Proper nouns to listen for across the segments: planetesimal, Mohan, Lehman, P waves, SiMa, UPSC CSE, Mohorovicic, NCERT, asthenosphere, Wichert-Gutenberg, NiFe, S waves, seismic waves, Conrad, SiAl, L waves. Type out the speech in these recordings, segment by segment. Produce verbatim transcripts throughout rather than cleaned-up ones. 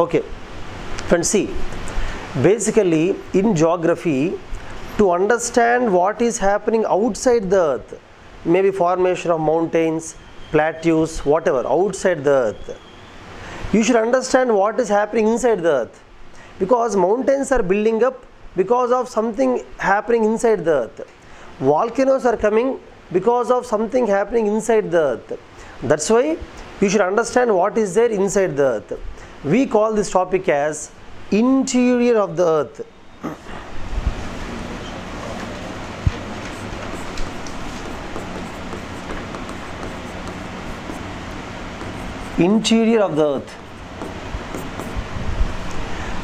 Okay, friends, see, basically in geography, to understand what is happening outside the earth, maybe formation of mountains, plateaus, whatever, outside the earth, you should understand what is happening inside the earth, because mountains are building up because of something happening inside the earth. Volcanoes are coming because of something happening inside the earth. That's why you should understand what is there inside the earth. We call this topic as interior of the earth. Interior of the earth.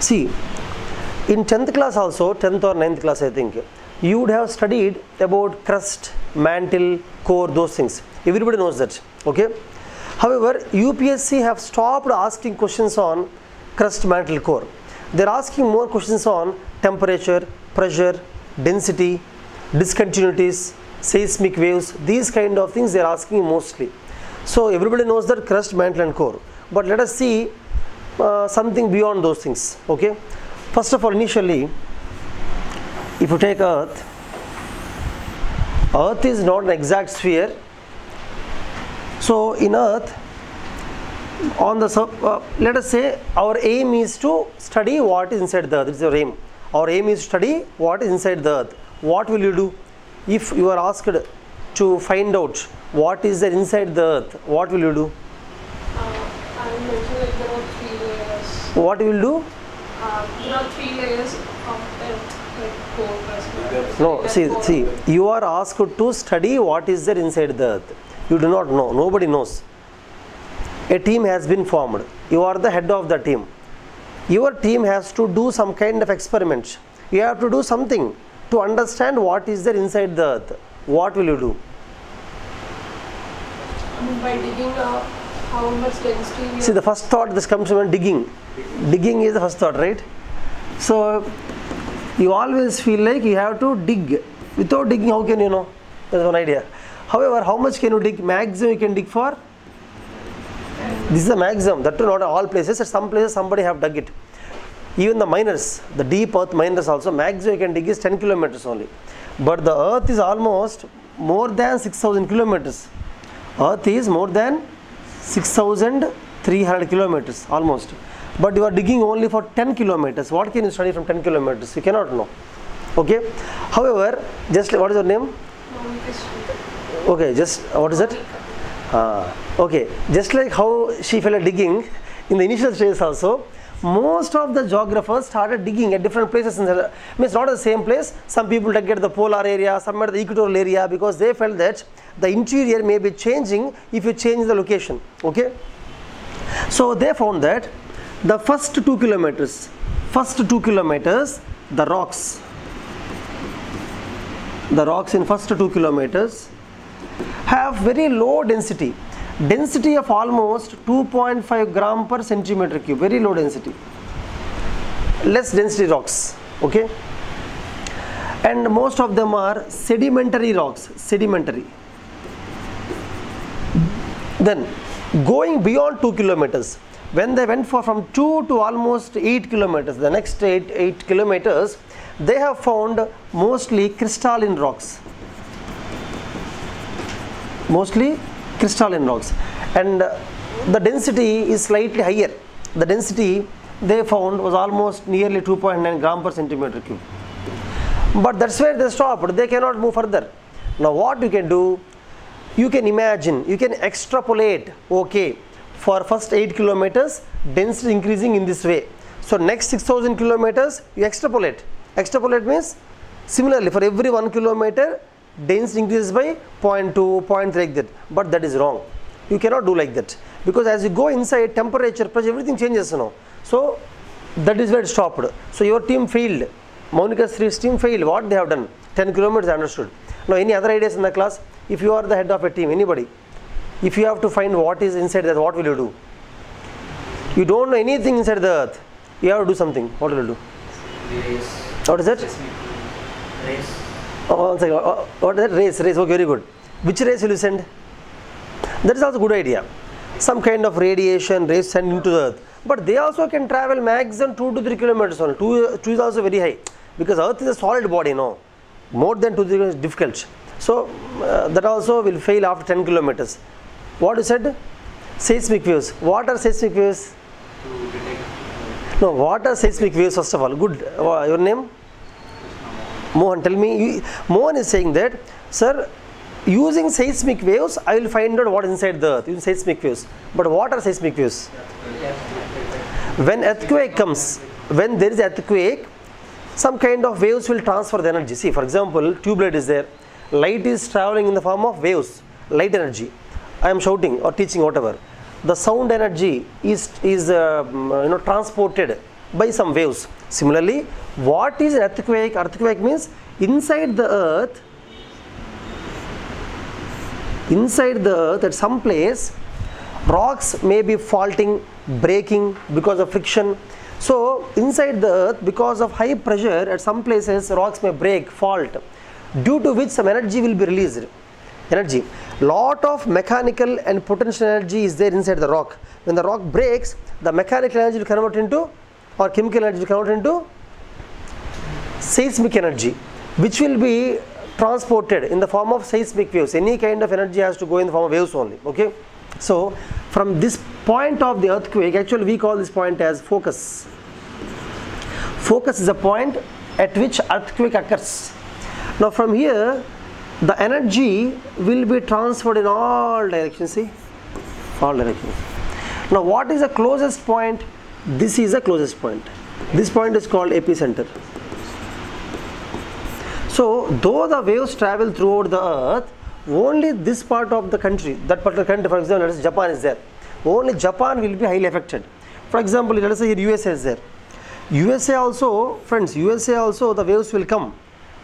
See, in tenth class also, tenth or ninth class I think, you would have studied about crust, mantle, core, those things. Everybody knows that, okay? However, U P S C have stopped asking questions on crust, mantle, core. They are asking more questions on temperature, pressure, density, discontinuities, seismic waves, these kind of things they are asking mostly. So everybody knows that crust, mantle and core, but let us see uh, something beyond those things, okay? First of all, initially, if you take earth, earth is not an exact sphere. So in earth, on the sub, uh, let us say our aim is to study what is inside the earth. It's your aim. Our aim is to study what is inside the earth. What will you do if you are asked to find out what is there inside the earth? What will you do? Uh, I will mention like there are three layers. What will you do? Uh, there are three layers of earth, like core, crust. No, see, core. see, you are asked to study what is there inside the earth. You do not know. Nobody knows. A team has been formed. You are the head of the team. Your team has to do some kind of experiment. You have to do something to understand what is there inside the earth. What will you do? By digging up, how much density? See, the first thought this comes from digging. Digging is the first thought, right? So you always feel like you have to dig. Without digging, how can you know? That's one idea. However, how much can you dig? Maximum you can dig for? This is the maximum. That too, not all places. At some places, somebody have dug it. Even the miners, the deep earth miners also, maximum you can dig is ten kilometers only. But the earth is almost more than six thousand kilometers. Earth is more than six thousand three hundred kilometers almost. But you are digging only for ten kilometers. What can you study from ten kilometers? You cannot know. Okay. However, just what is your name? Okay, just what is it? Ah, okay. Just like how she fell digging in the initial stage also. Most of the geographers started digging at different places. In the, I mean, it's not the same place. Some people dug at the polar area, some at the equatorial area, because they felt that the interior may be changing if you change the location. Okay. So they found that the first two kilometers, first two kilometers, the rocks, the rocks in first two kilometers have very low density. Density of almost two point five gram per centimeter cube, very low density, less density rocks, okay? And most of them are sedimentary rocks, sedimentary. Then going beyond two kilometers, when they went for from two to almost eight kilometers, the next eight, eight kilometers, they have found mostly crystalline rocks, mostly crystalline rocks, and uh, the density is slightly higher. The density they found was almost nearly two point nine gram per centimeter cube. But that's where they stopped. They cannot move further. Now what you can do, you can imagine, you can extrapolate, okay, for first eight kilometers, density increasing in this way. So next six thousand kilometers, you extrapolate. Extrapolate means similarly for every one kilometer, density increases by zero point two, zero point three like that, but that is wrong. You cannot do like that, because as you go inside, temperature, pressure, everything changes, you know. So that is where it stopped. So your team failed. Monica's three team failed. What they have done? ten kilometers, understood. Now any other ideas in the class? If you are the head of a team, anybody, if you have to find what is inside that, what will you do? You don't know anything inside the earth. You have to do something. What will you do? Race. What is it? Race. Oh, oh, what is that? Race, race, okay, very good. Which race will you send? That is also a good idea. Some kind of radiation, rays sent into the earth. but they also can travel maximum two to three kilometers only. Two, two is also very high, because earth is a solid body, you know. More than two to three kilometers is difficult. So uh, that also will fail after ten kilometers. What you said? Seismic waves. What are seismic waves? No, what are seismic waves first of all? Good. Uh, your name? Mohan, tell me. Mohan is saying that, sir, using seismic waves, I will find out what is inside the earth, using seismic waves. But what are seismic waves? When earthquake comes, when there is earthquake, some kind of waves will transfer the energy. See, for example, tube light is there. Light is traveling in the form of waves, light energy. I am shouting or teaching, whatever. The sound energy is, is uh, you know, transported by some waves. Similarly, what is an earthquake? Earthquake means inside the earth, inside the earth at some place, rocks may be faulting, breaking because of friction. So inside the earth, because of high pressure at some places, rocks may break, fault, due to which some energy will be released. Energy, lot of mechanical and potential energy is there inside the rock. When the rock breaks, the mechanical energy will convert into, or chemical energy will convert into seismic energy, which will be transported in the form of seismic waves. Any kind of energy has to go in the form of waves only. Okay. So from this point of the earthquake, actually we call this point as focus. Focus is a point at which earthquake occurs. Now from here, the energy will be transferred in all directions. See, all directions. Now what is the closest point? This is the closest point. This point is called epicenter. So though the waves travel throughout the earth, only this part of the country, that particular country, for example, let us say Japan is there, only Japan will be highly affected. For example, let us say here U S A is there. U S A also, friends, U S A also the waves will come.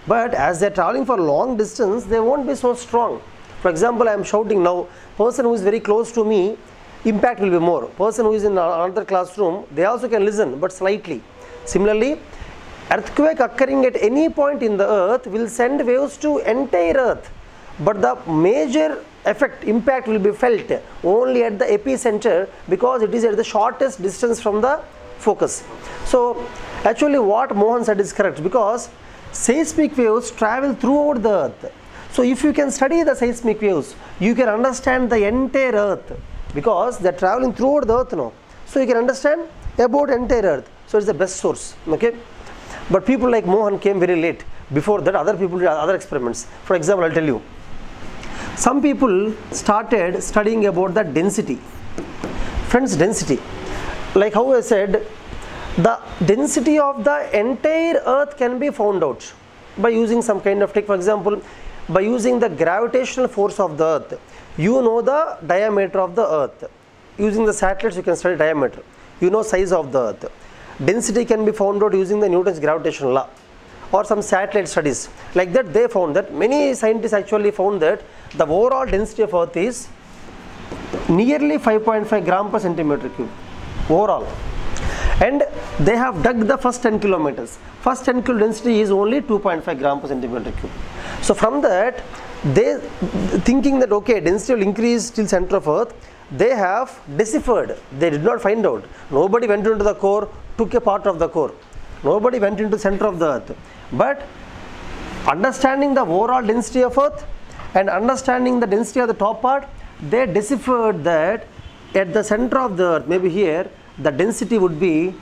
But as they are traveling for long distance, they won't be so strong. For example, I am shouting now, person who is very close to me, impact will be more. Person who is in another classroom, they also can listen, but slightly. Similarly, earthquake occurring at any point in the earth will send waves to entire earth. But the major effect, impact will be felt only at the epicenter, because it is at the shortest distance from the focus. So actually what Mohan said is correct, because seismic waves travel throughout the earth. So if you can study the seismic waves, you can understand the entire earth, because they are traveling throughout the earth now. So you can understand about entire earth. So it's the best source. Okay. But people like Mohan came very late. Before that, other people did other experiments. For example, I'll tell you. Some people started studying about the density. Friends, density. Like how I said, the density of the entire earth can be found out by using some kind of trick. For example, by using the gravitational force of the earth, you know the diameter of the earth. Using the satellites, you can study diameter. You know size of the earth. Density can be found out using the Newton's gravitational law, or some satellite studies. Like that, they found that, many scientists actually found that the overall density of earth is nearly five point five grams per centimeter cube overall. And they have dug the first ten kilometers. First ten kilo density is only two point five grams per centimeter cube. So from that, they thinking that okay, density will increase till center of earth, they have deciphered. They did not find out. Nobody went into the core, took a part of the core. Nobody went into the center of the earth. But understanding the overall density of earth and understanding the density of the top part, they deciphered that at the center of the earth, maybe here, the density would be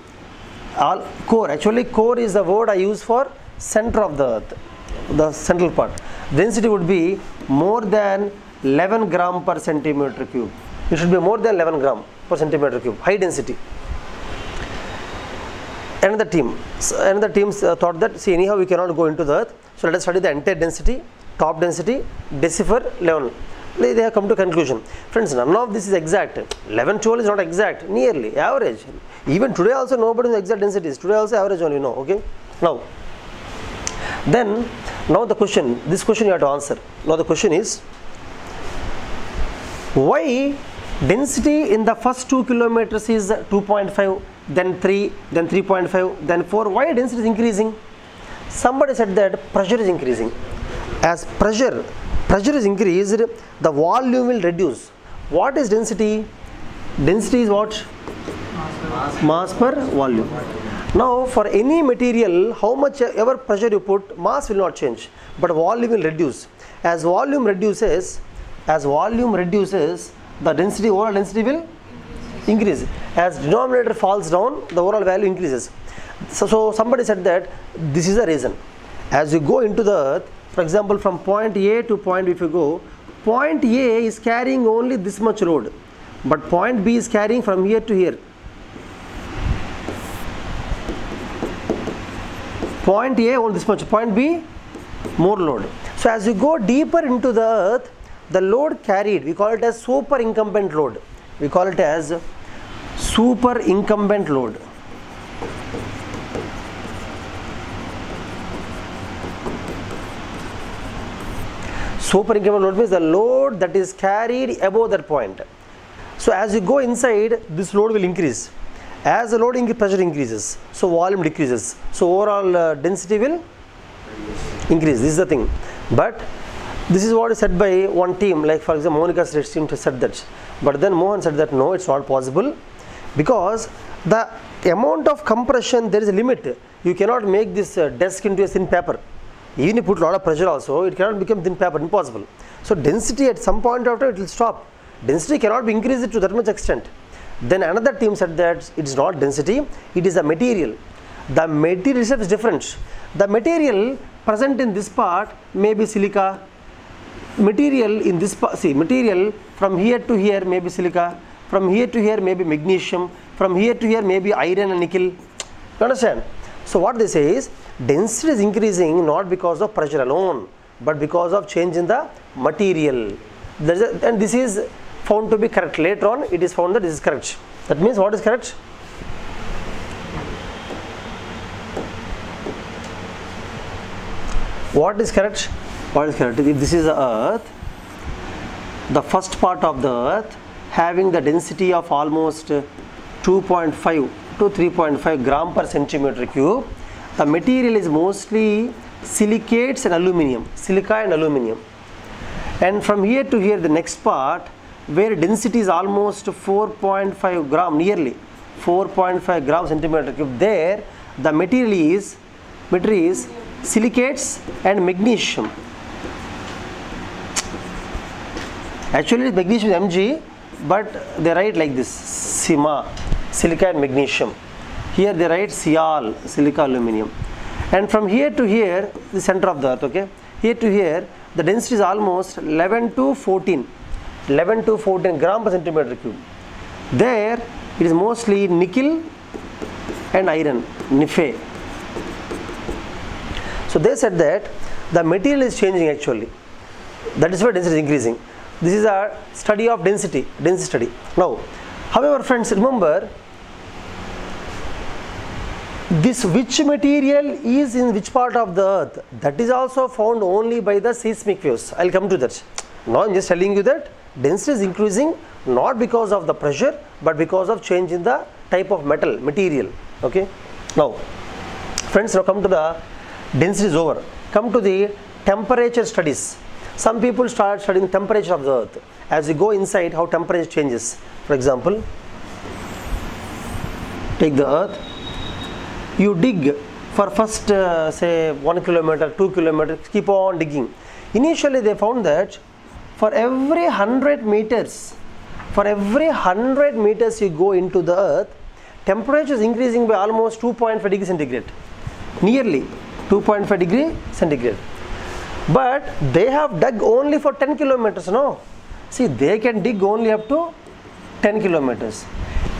all core. Actually, core is the word I use for center of the earth, the central part. Density would be more than eleven grams per centimeter cube. It should be more than eleven grams per centimeter cube, high density. Another team, another team thought that, see, anyhow we cannot go into the earth, so let us study the entire density, top density, decipher eleven. They, they have come to conclusion. Friends, none of this is exact. eleven, twelve is not exact, nearly, average. Even today also nobody knows exact densities. Today also average only, you know, okay? Now, then, now the question, this question you have to answer. Now the question is, why density in the first two kilometers is two point five, then three, then three point five, then four? Why density is increasing? Somebody said that pressure is increasing. As pressure, pressure is increased, the volume will reduce. What is density? Density is what? mass per volume. Now for any material, how much ever pressure you put, mass will not change, but volume will reduce. As volume reduces, as volume reduces, the density, overall density will increase. As denominator falls down, the overall value increases. So, so somebody said that this is the reason. As you go into the earth, for example, from point A to point B, if you go, point A is carrying only this much load, but point B is carrying from here to here. Point A only this much, point B more load. So as you go deeper into the earth, the load carried, we call it as super incumbent load. We call it as super incumbent load. Super incumbent load means the load that is carried above that point. So as you go inside, this load will increase. As the load increase, pressure increases, so volume decreases. So overall uh, density will increase. This is the thing. But this is what is said by one team, like for example Monica's team said that. But then Mohan said that no, it's not possible, because the amount of compression, there is a limit. You cannot make this uh, desk into a thin paper. Even you put a lot of pressure also, it cannot become thin paper, impossible. So density at some point of time, it will stop. Density cannot be increased to that much extent. Then another team said that it is not density, it is a material. The material itself is different. The material present in this part may be silica. Material in this part, see, material from here to here may be silica. From here to here may be magnesium. From here to here may be iron and nickel. You understand? So what they say is, density is increasing not because of pressure alone, but because of change in the material. There is a, and this is found to be correct. Later on, it is found that this is correct. That means what is correct? What is correct? What is correct? If this is the earth, the first part of the earth having the density of almost two point five to three point five gram per centimeter cube, the material is mostly silicates and aluminium, silica and aluminium. And from here to here, the next part, where density is almost four point five gram, nearly four point five gram centimeter cube, there the material is, material is silicates and magnesium. Actually magnesium is Mg, but they write like this, SiMa, silica and magnesium. Here they write SiAl, silica aluminum. And from here to here, the center of the earth, okay, here to here, the density is almost eleven to fourteen. eleven to fourteen gram per centimeter cube. There it is mostly nickel and iron, NiFe. So they said that the material is changing actually. That is why density is increasing. This is a study of density, density study. Now, however, friends, remember this which material is in which part of the earth, that is also found only by the seismic waves. I will come to that. Now I am just telling you that density is increasing not because of the pressure, but because of change in the type of metal, material. Okay. Now, friends, now come to the density is over. Come to the temperature studies. Some people start studying temperature of the earth. As you go inside, how temperature changes. For example, take the earth. You dig for first, uh, say, one kilometer, two kilometers, keep on digging. Initially, they found that for every one hundred meters, for every one hundred meters you go into the earth, temperature is increasing by almost two point five degrees centigrade, nearly two point five degrees centigrade. But they have dug only for ten kilometers, no? See, they can dig only up to ten kilometers.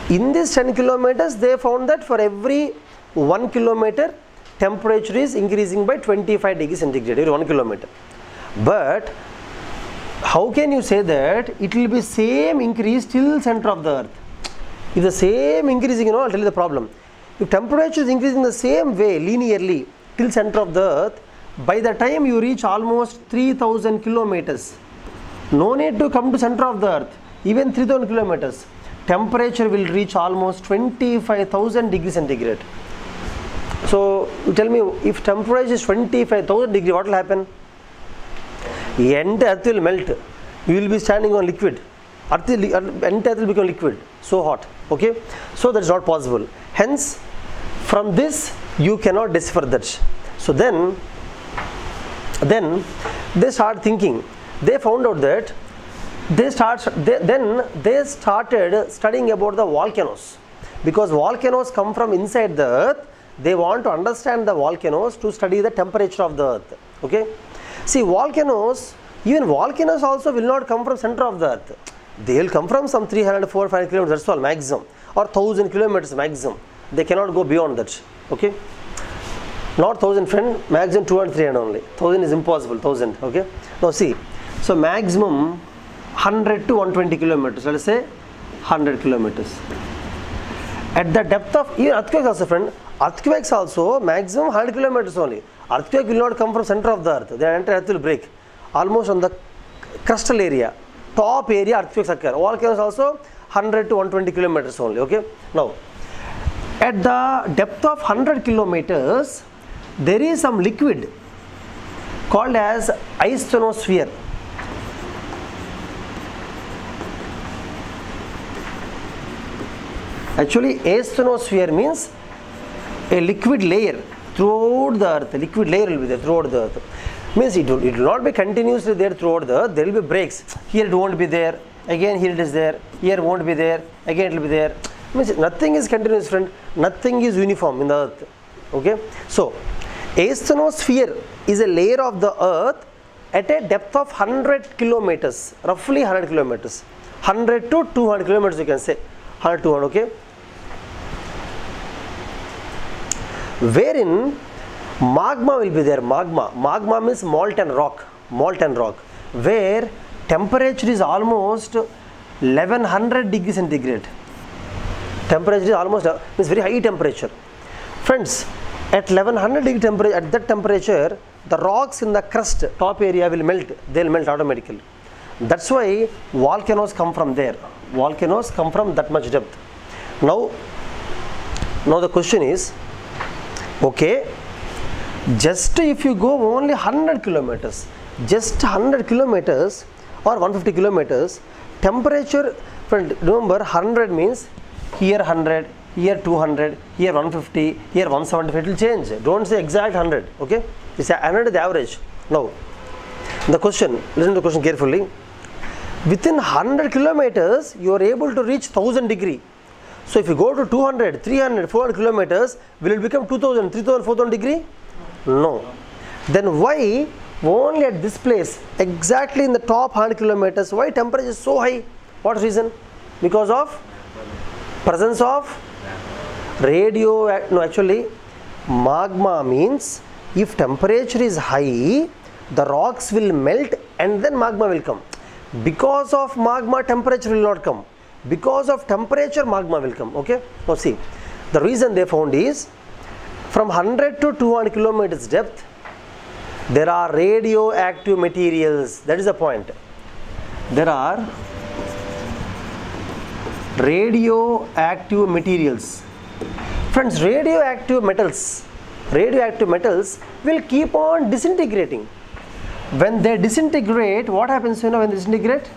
In this ten kilometers, they found that for every one kilometer, temperature is increasing by twenty-five degrees centigrade, every one kilometer. But how can you say that it will be same increase till center of the earth? If the same increasing, you know, I'll tell you the problem. If temperature is increasing the same way linearly till center of the earth, by the time you reach almost three thousand kilometers, no need to come to center of the earth, even three thousand kilometers, temperature will reach almost twenty-five thousand degrees centigrade. So you tell me, if temperature is twenty-five thousand degrees, what will happen? The entire earth will melt. You will be standing on liquid. Earth, entire will become liquid, so hot. Okay, so that's not possible. Hence, from this you cannot decipher that. So then, then they start thinking. They found out that they start. They, then they started studying about the volcanoes, because volcanoes come from inside the earth. They want to understand the volcanoes to study the temperature of the earth. Okay, see, volcanoes, even volcanoes also will not come from center of the earth. They will come from some three hundred, four hundred, five hundred kilometers, that's all maximum, or one thousand kilometers maximum. They cannot go beyond that. Okay, not one thousand friend, maximum two hundred, three hundred only. one thousand is impossible, one thousand. Okay, now see, so maximum one hundred to one hundred twenty kilometers, let us say one hundred kilometers. At the depth of even earthquakes also, friend, earthquakes also maximum one hundred kilometers only. Earthquake will not come from center of the earth. The entire earth will break. Almost on the crustal area, top area earthquakes occur. Volcanoes also one hundred to one hundred twenty kilometers only. Okay. Now, at the depth of one hundred kilometers, there is some liquid called as asthenosphere. Actually, asthenosphere means a liquid layer throughout the earth. Liquid layer will be there throughout the earth. Means it will, it will not be continuously there throughout the earth. There will be breaks. Here it won't be there. Again here it is there. Here won't be there. Again it will be there. Means nothing is continuous, friend. Nothing is uniform in the earth. Okay. So, asthenosphere is a layer of the earth at a depth of one hundred kilometers. Roughly one hundred kilometers. one hundred to two hundred kilometers you can say. one hundred to two hundred, okay. Wherein magma will be there. Magma, magma means molten rock, molten rock, where temperature is almost eleven hundred degrees centigrade. Temperature is almost, means very high temperature. Friends, at eleven hundred degree temperature, at that temperature, the rocks in the crust, top area will melt. They will melt automatically. That's why volcanoes come from there. Volcanoes come from that much depth. Now, now the question is, okay, just if you go only one hundred kilometers, just one hundred kilometers or one hundred fifty kilometers, temperature, friend, remember one hundred means here one hundred, here two hundred, here one hundred fifty, here one hundred seventy-five, it will change. Don't say exact one hundred, okay? It's one hundred is the average. Now, the question, listen to the question carefully. Within one hundred kilometers, you are able to reach one thousand degree. So if you go to two hundred, three hundred, four hundred kilometers, will it become two thousand, three thousand, four thousand degree? No. Then why only at this place, exactly in the top one hundred kilometers, why temperature is so high? What reason? Because of presence of radio, no actually magma means if temperature is high, the rocks will melt and then magma will come. Because of magma, temperature will not come. Because of temperature, magma will come. Okay, now see, the reason they found is from one hundred to two hundred kilometers depth, there are radioactive materials. That is the point. There are radioactive materials. Friends, radioactive metals, radioactive metals will keep on disintegrating. When they disintegrate, what happens, you know, when they disintegrate?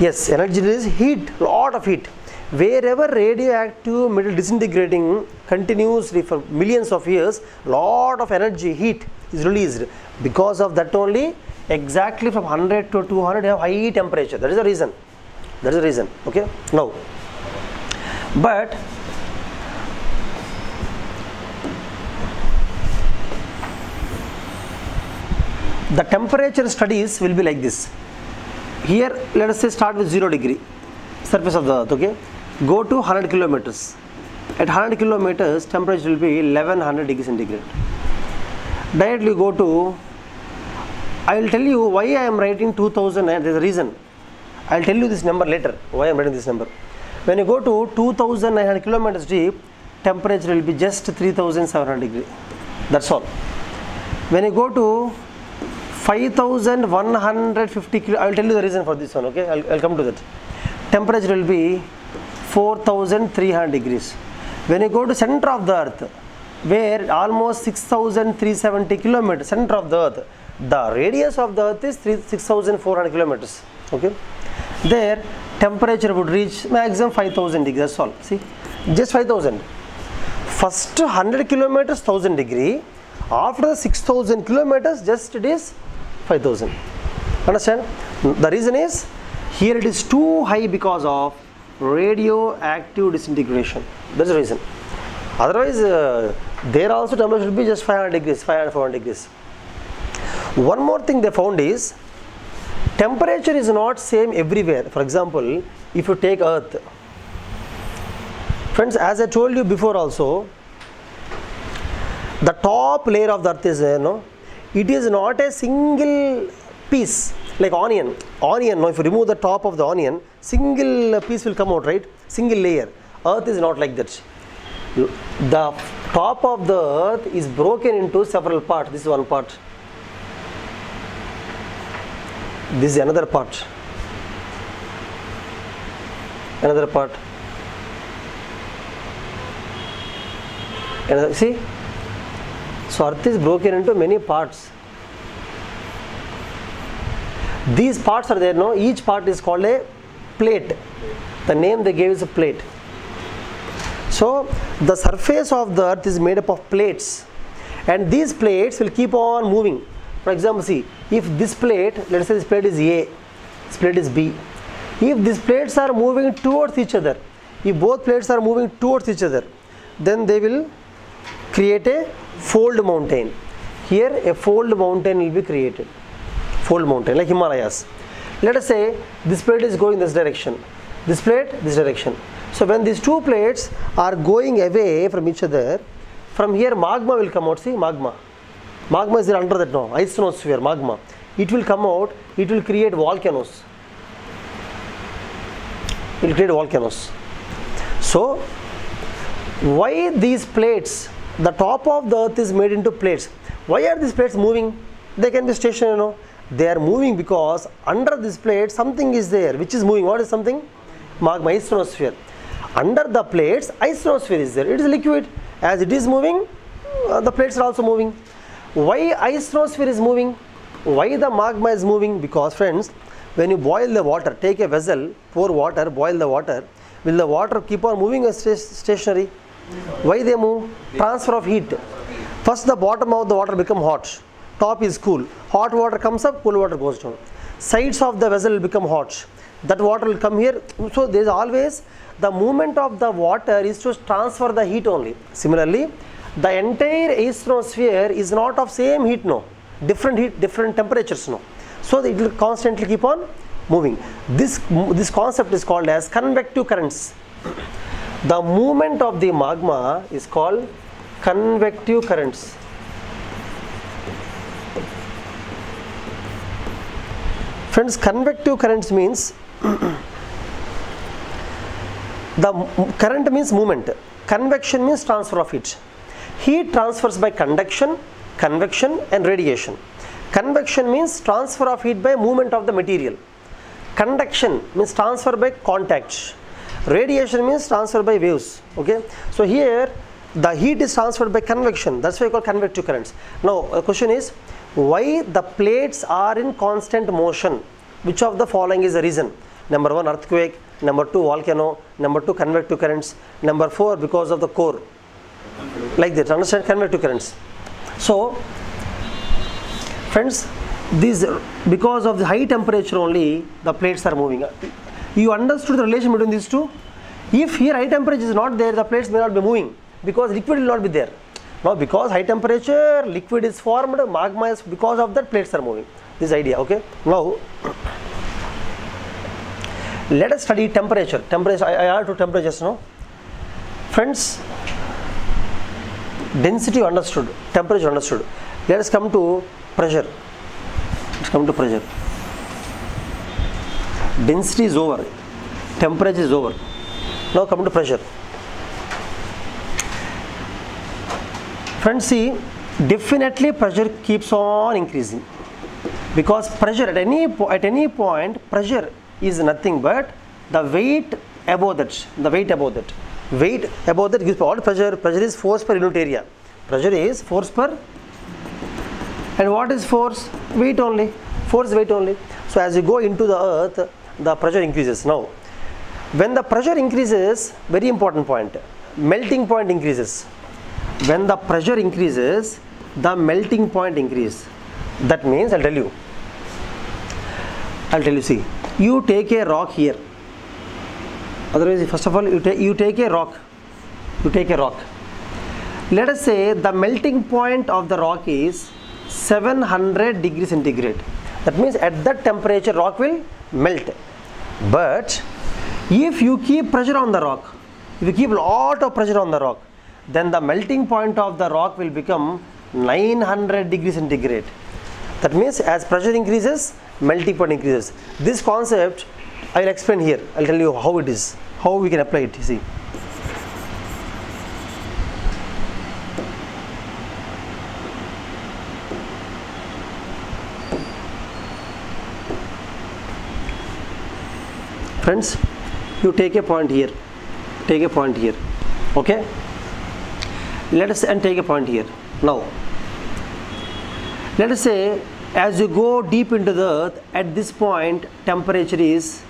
Yes, energy is heat, lot of heat. Wherever radioactive metal disintegrating continuously for millions of years, lot of energy, heat is released. Because of that only, exactly from one hundred to two hundred have high temperature. That is the reason. That is the reason. Okay. Now, but the temperature studies will be like this. Here, let us say start with zero degree, surface of the earth, okay. Go to one hundred kilometers. At one hundred kilometers, temperature will be eleven hundred degrees centigrade. Directly go to, I will tell you why I am writing two thousand, there is a reason. I will tell you this number later, why I am writing this number. When you go to two thousand nine hundred kilometers deep, temperature will be just three thousand seven hundred degree. That's all. When you go to five thousand one hundred fifty kilo, I will tell you the reason for this one, okay. I'll, I'll come to that. Temperature will be four thousand three hundred degrees. When you go to center of the earth, where almost six thousand three hundred seventy kilometers, center of the earth, the radius of the earth is six thousand four hundred kilometers. okay, there temperature would reach maximum five thousand degrees, that's all. See, just five thousand. First one hundred kilometers one thousand degree, after the six thousand kilometers just it is five thousand. Understand? The reason is here it is too high because of radioactive disintegration. That's the reason. Otherwise uh, there also temperature should be just five hundred degrees, five hundred, four hundred degrees. One more thing they found is temperature is not same everywhere. For example, if you take Earth, friends, as I told you before also, the top layer of the Earth is, you know, it is not a single piece like onion. Onion, no, if you remove the top of the onion, single piece will come out, right? Single layer. Earth is not like that. The top of the Earth is broken into several parts. This is one part. This is another part. Another part. Another, see? So Earth is broken into many parts. These parts are there, no? Each part is called a plate. The name they gave is a plate. So the surface of the Earth is made up of plates, and these plates will keep on moving. For example, see, if this plate, let's say this plate is A, this plate is B. If these plates are moving towards each other, if both plates are moving towards each other, then they will create a fold mountain. Here a fold mountain will be created. Fold mountain like Himalayas. Let us say this plate is going this direction, this plate this direction. So when these two plates are going away from each other, from here magma will come out. See, magma. Magma is there under that, no, ionosphere, magma. It will come out, it will create volcanoes. It will create volcanoes. So, why these plates, the top of the Earth is made into plates. Why are these plates moving? They can be stationary, you know. They are moving because under this plate something is there which is moving. What is something? Magma, ionosphere. Under the plates, ionosphere is there. It is liquid. As it is moving, uh, the plates are also moving. Why ionosphere is moving? Why the magma is moving? Because friends, when you boil the water, take a vessel, pour water, boil the water, will the water keep on moving or stay stationary? Why they move? Transfer of heat. First the bottom of the water become hot, top is cool. Hot water comes up, cool water goes down. Sides of the vessel will become hot. That water will come here. So there is always the movement of the water is to transfer the heat only. Similarly, the entire ionosphere is not of same heat, no, different heat, different temperatures, no. So it will constantly keep on moving. This, this concept is called as convective currents. The movement of the magma is called convective currents. Friends, convective currents means the current means movement, convection means transfer of heat. Heat transfers by conduction, convection and radiation. Convection means transfer of heat by movement of the material. Conduction means transfer by contact. Radiation means transfer by waves. Okay. So here the heat is transferred by convection. That's why we call convective currents. Now the question is, why the plates are in constant motion? Which of the following is the reason? Number one, earthquake. Number two, volcano. Number two, convective currents. Number four, because of the core. Like that, understand? Convective currents. So, friends, these, because of the high temperature only, the plates are moving. You understood the relation between these two? If here high temperature is not there, the plates may not be moving because liquid will not be there. Now, because high temperature, liquid is formed, magma is, because of that, plates are moving. This idea, okay? Now, let us study temperature. Temperature, I, I have two temperatures, no? Friends, density understood, temperature understood. Let us come to pressure. Let's come to pressure. Density is over, temperature is over. Now come to pressure. Friends, see, definitely pressure keeps on increasing because pressure at any at any point, pressure is nothing but the weight above that, the weight above that. Weight above that gives power. Pressure, pressure is force per unit area. Pressure is force per, and what is force? Weight only. Force, weight only. So as you go into the earth, the pressure increases. Now, when the pressure increases, very important point, melting point increases. When the pressure increases, the melting point increase. That means, I'll tell you, I'll tell you, see, you take a rock here. Otherwise, first of all, you, ta you take a rock, you take a rock. Let us say the melting point of the rock is seven hundred degrees centigrade. That means at that temperature rock will melt. But if you keep pressure on the rock, if you keep a lot of pressure on the rock, then the melting point of the rock will become nine hundred degrees centigrade. That means as pressure increases, melting point increases. This concept I will explain here. I will tell you how it is, how we can apply it. See, friends, you take a point here, take a point here, okay? Let us and take a point here. Now, let us say as you go deep into the earth, at this point temperature is,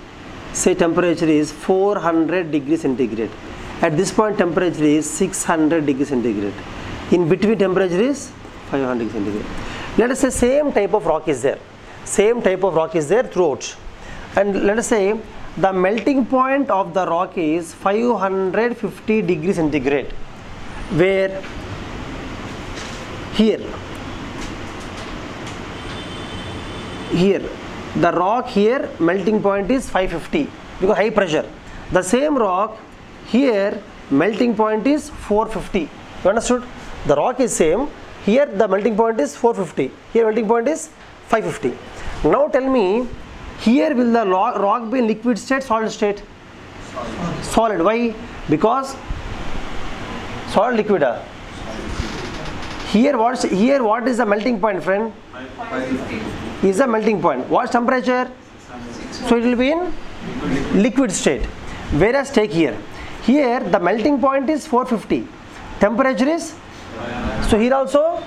say temperature is four hundred degrees centigrade. At this point temperature is six hundred degrees centigrade. In between temperature is five hundred degrees centigrade. Let us say same type of rock is there, same type of rock is there throughout, and let us say the melting point of the rock is five hundred fifty degrees centigrade, where here here the rock here melting point is five fifty because high pressure. The same rock here melting point is four fifty. You understood? The rock is same, here the melting point is four fifty, here melting point is five fifty. Now tell me, here will the rock be in liquid state, solid state? Solid. Solid. Why? Because solid, liquid. Here what's here? What is the melting point, friend? five fifty. Is the melting point. What's temperature? six hundred. So it will be in liquid. liquid state. Whereas take here. Here the melting point is four fifty. Temperature is. So here also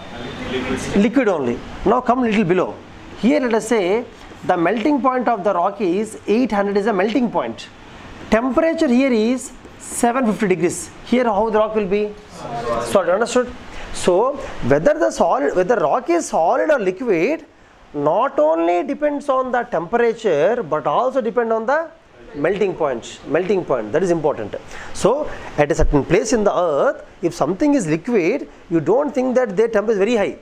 liquid, liquid only. Now come little below. Here let us say, the melting point of the rock is eight hundred is a melting point. Temperature here is seven hundred fifty degrees. Here how the rock will be? Solid. Solid. Understood? So whether the solid, whether rock is solid or liquid, not only depends on the temperature but also depend on the melting point. Melting point, that is important. So at a certain place in the earth, if something is liquid, you don't think that their temp is very high.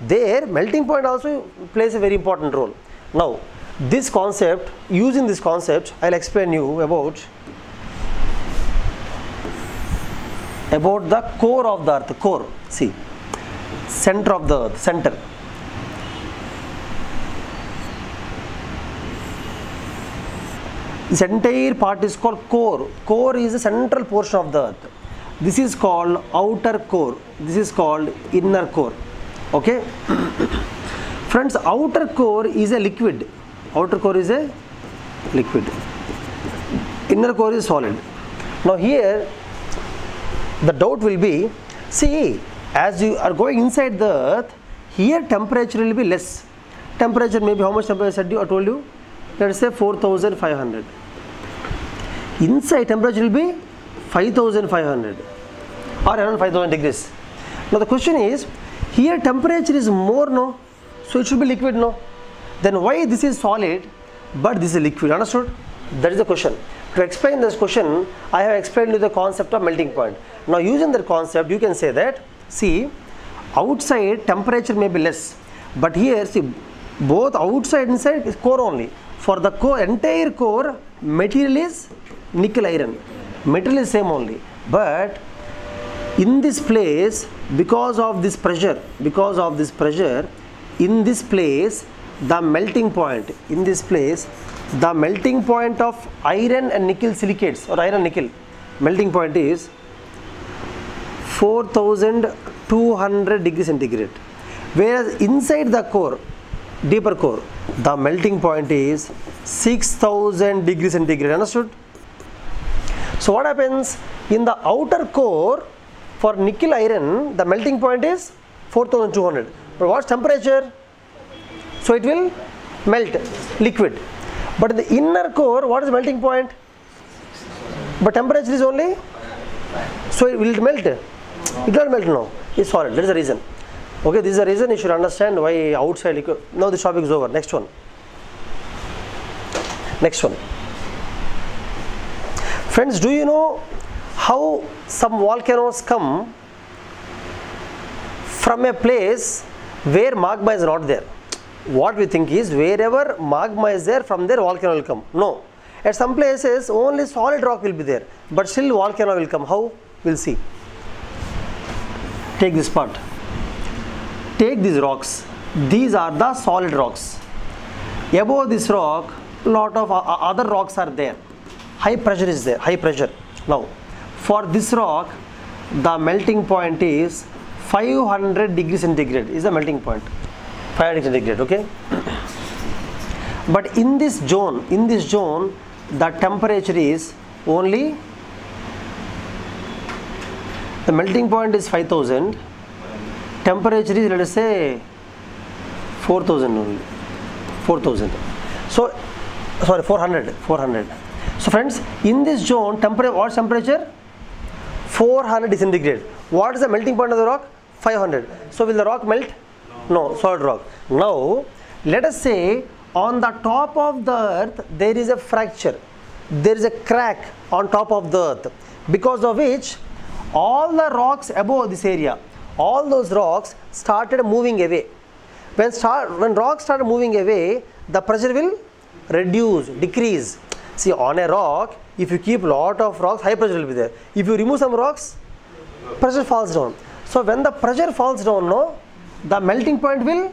Their melting point also plays a very important role. Now, this concept, using this concept, I'll explain you about about the core of the earth. Core, see, center of the earth, center. This entire part is called core. Core is the central portion of the earth. This is called outer core. This is called inner core. Okay. Friends, outer core is a liquid, outer core is a liquid, inner core is solid. Now here the doubt will be, see, as you are going inside the earth, here temperature will be less. Temperature maybe, how much temperature I told you? Let us say four thousand five hundred. Inside temperature will be five thousand five hundred or around five thousand degrees. Now the question is, here temperature is more, no? So it should be liquid, no? Then why this is solid but this is liquid? Understood? That is the question. To explain this question, I have explained you the concept of melting point. Now using that concept, you can say that, see, outside temperature may be less, but here, see, both outside and inside is core only. For the core, entire core, material is nickel iron. Metal is same only, but in this place, because of this pressure, because of this pressure, in this place the melting point, in this place the melting point of iron and nickel silicates or iron nickel melting point is four thousand two hundred degrees centigrade, whereas inside the core, deeper core, the melting point is six thousand degrees centigrade. Understood? So what happens in the outer core? For nickel iron, the melting point is four thousand two hundred. But what's temperature? So it will melt liquid, but the inner core, what is the melting point? But temperature is only, so it will melt, it will not melt now, it's solid. That is the reason. Okay, this is the reason you should understand why outside liquid. Now this topic is over. Next one. Next one. Friends, do you know how some volcanoes come from a place where magma is not there? What we think is wherever magma is there, from there volcano will come. No. At some places only solid rock will be there, but still volcano will come. How? We'll see. Take this part. Take these rocks. These are the solid rocks. Above this rock, lot of other rocks are there. High pressure is there. High pressure. Now, for this rock, the melting point is five hundred degrees centigrade. Is the melting point. five hundred degrees centigrade. Okay. But in this zone, in this zone, the temperature is only. The melting point is five thousand. Temperature is, let us say, four thousand only, four thousand. So, sorry, four hundred, four hundred. So friends, in this zone, temperature, what temperature? four hundred degrees centigrade. What is the melting point of the rock? five hundred. So will the rock melt? No, solid rock. Now, let us say on the top of the earth, there is a fracture. There is a crack on top of the earth, because of which all the rocks above this area, all those rocks started moving away. When, start, when rocks started moving away, the pressure will reduce, decrease. See, on a rock, if you keep lot of rocks, high pressure will be there. If you remove some rocks, pressure falls down. So when the pressure falls down, no, the melting point will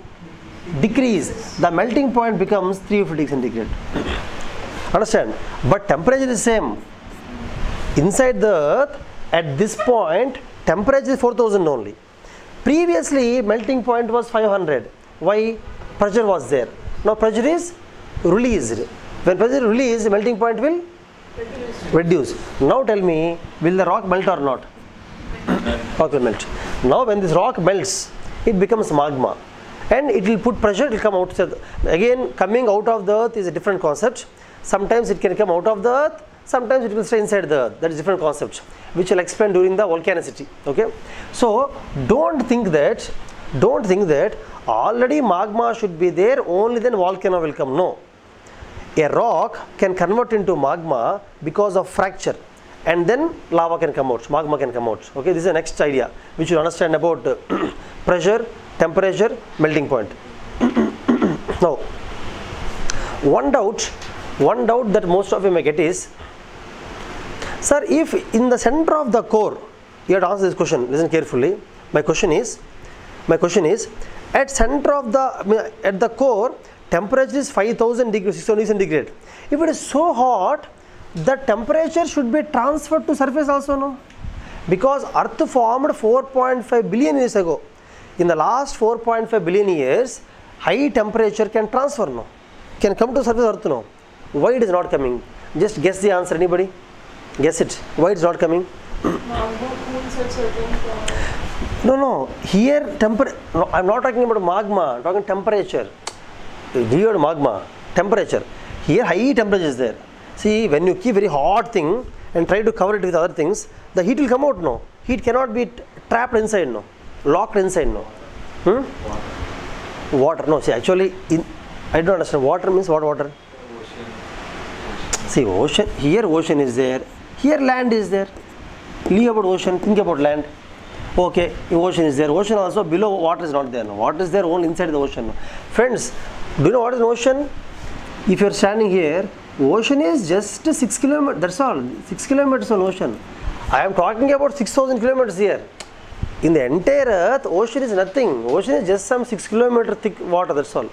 decrease. The melting point becomes three hundred degrees centigrade. Understand? But temperature is same. Inside the earth, at this point, temperature is four thousand only. Previously, melting point was five hundred. Why? Pressure was there. Now pressure is released. When pressure is released, the melting point will reduce. reduce. Now tell me, will the rock melt or not? Rock will melt. Now when this rock melts, it becomes magma. And it will put pressure, it will come out. Again, coming out of the earth is a different concept. Sometimes it can come out of the earth. Sometimes it will stay inside the earth. That is different concept, which I'll explain during the volcanicity. Okay. So don't think that, don't think that already magma should be there, only then volcano will come. No. A rock can convert into magma because of fracture, and then lava can come out, magma can come out. Okay, this is the next idea which you understand about pressure, temperature, melting point. Now, one doubt, one doubt that most of you may get is, sir, if in the center of the core, you have to answer this question, listen carefully. My question is, my question is, at center of the, at the core, temperature is five thousand degrees, six thousand degrees centigrade. If it is so hot, the temperature should be transferred to surface also, no? Because earth formed four point five billion years ago. In the last four point five billion years, high temperature can transfer, no? Can come to surface earth, no? Why it is not coming? Just guess the answer, anybody? Guess it. Why it's not coming? Magma cools at certain point. No, no. Here, temper. No, I'm not talking about magma. I'm talking temperature. Weird magma. Temperature. Here, high temperature is there. See, when you keep very hot thing and try to cover it with other things, the heat will come out. No, heat cannot be trapped inside. No, locked inside. No. Hmm? Water. Water. No. See, actually, in, I don't understand. Water means what? Water. See, ocean, here ocean is there, here land is there. Leave about ocean, think about land. Okay, ocean is there, ocean also below water is not there. No. Water is there only inside the ocean. No. Friends, do you know what is an ocean? If you are standing here, ocean is just six kilometers, that's all, six kilometers on ocean. I am talking about six thousand kilometers here. In the entire earth, ocean is nothing. Ocean is just some six kilometer thick water, that's all.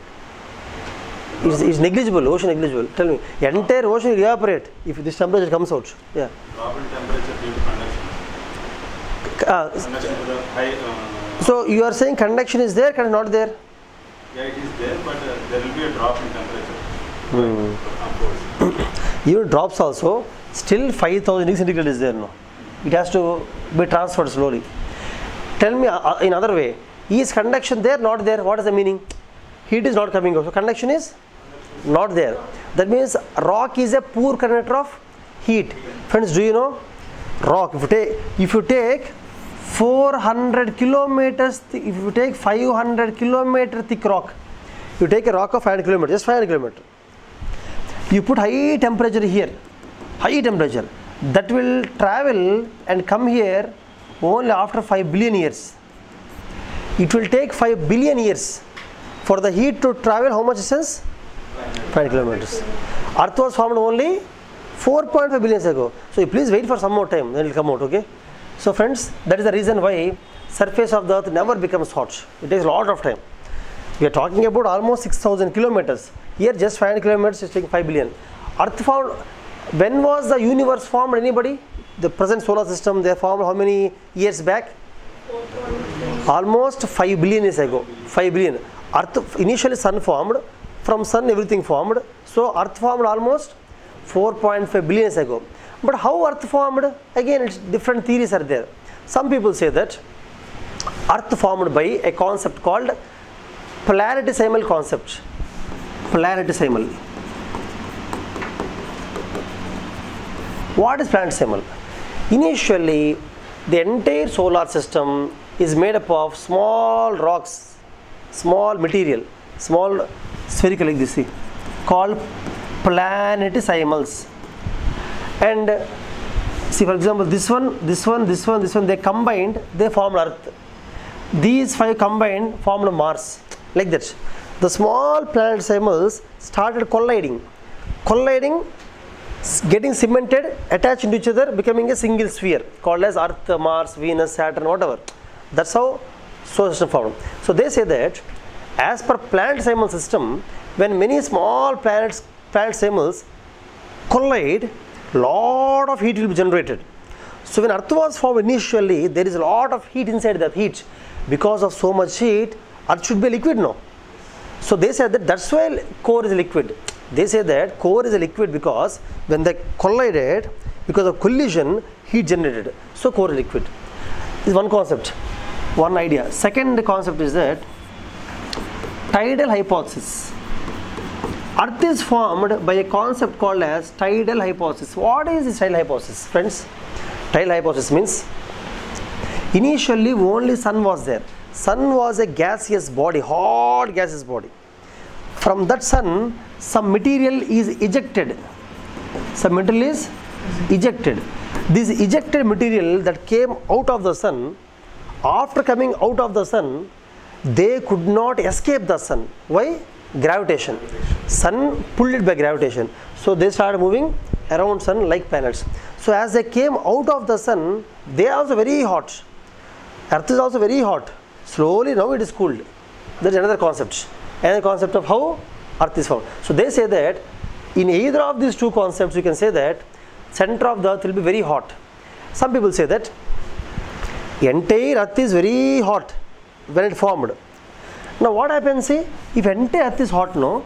It's, it's negligible, ocean negligible. Tell me, entire ocean will evaporate if this temperature comes out. Yeah. Global temperature due to conduction. Uh, conduction to the high, uh, so you are saying conduction is there, conduction not there? Yeah, it is there, but uh, there will be a drop in temperature. Hmm. Even drops also, still five thousand degrees centigrade is there, no? It has to be transferred slowly. Tell me uh, in another way, is conduction there, not there? What is the meaning? Heat is not coming out. So conduction is not there. That means rock is a poor conductor of heat. Friends, do you know rock? If you take, if you take four hundred kilometers, if you take five hundred kilometer thick rock, you take a rock of five hundred kilometers, just five hundred kilometers. You put high temperature here, high temperature, that will travel and come here only after five billion years. It will take five billion years for the heat to travel how much distance? five kilometers. Earth was formed only four point five billion years ago. So you please wait for some more time, then it will come out, okay? So friends, that is the reason why surface of the earth never becomes hot. It takes a lot of time. We are talking about almost six thousand kilometers. Here just five hundred kilometers is taking five billion. Earth formed, when was the universe formed, anybody? The present solar system, they formed how many years back? Almost five billion years ago. five billion. Earth, initially sun formed, from sun everything formed. So earth formed almost four point five billion years ago. But how earth formed? Again, it's different theories are there. Some people say that earth formed by a concept called planetesimal concept. Planetesimal. What is planetesimal? Initially, the entire solar system is made up of small rocks, small material, small spherical like this, see, called planetesimals. And see, for example, this one, this one, this one, this one, they combined, they formed Earth. These five combined formed Mars, like that. The small planetesimals started colliding, colliding, getting cemented, attached into each other, becoming a single sphere called as Earth, Mars, Venus, Saturn, whatever. That's how solar system formed. So they say that as per planetesimal system, when many small planets, planetesimals collide, lot of heat will be generated. So when Earth was formed initially, there is a lot of heat inside the heat. Because of so much heat, Earth should be liquid now. So they said that that's why core is liquid. They say that core is a liquid because when they collided, because of collision, heat generated. So core is liquid. This is one concept, one idea. Second concept is that tidal hypothesis. Earth is formed by a concept called as tidal hypothesis. What is this tidal hypothesis, friends? Tidal hypothesis means initially only sun was there. Sun was a gaseous body, hot gaseous body. From that sun, some material is ejected. Some material is ejected. This ejected material that came out of the sun, after coming out of the sun, they could not escape the sun. Why? Gravitation. Sun pulled it by gravitation. So they started moving around sun like planets. So as they came out of the sun, they are also very hot. Earth is also very hot. Slowly now it is cooled. That is another concept. Another concept of how Earth is formed. So they say that in either of these two concepts, you can say that center of the Earth will be very hot. Some people say that entire Earth is very hot when it formed. Now what happens, see, if entire Earth is hot now,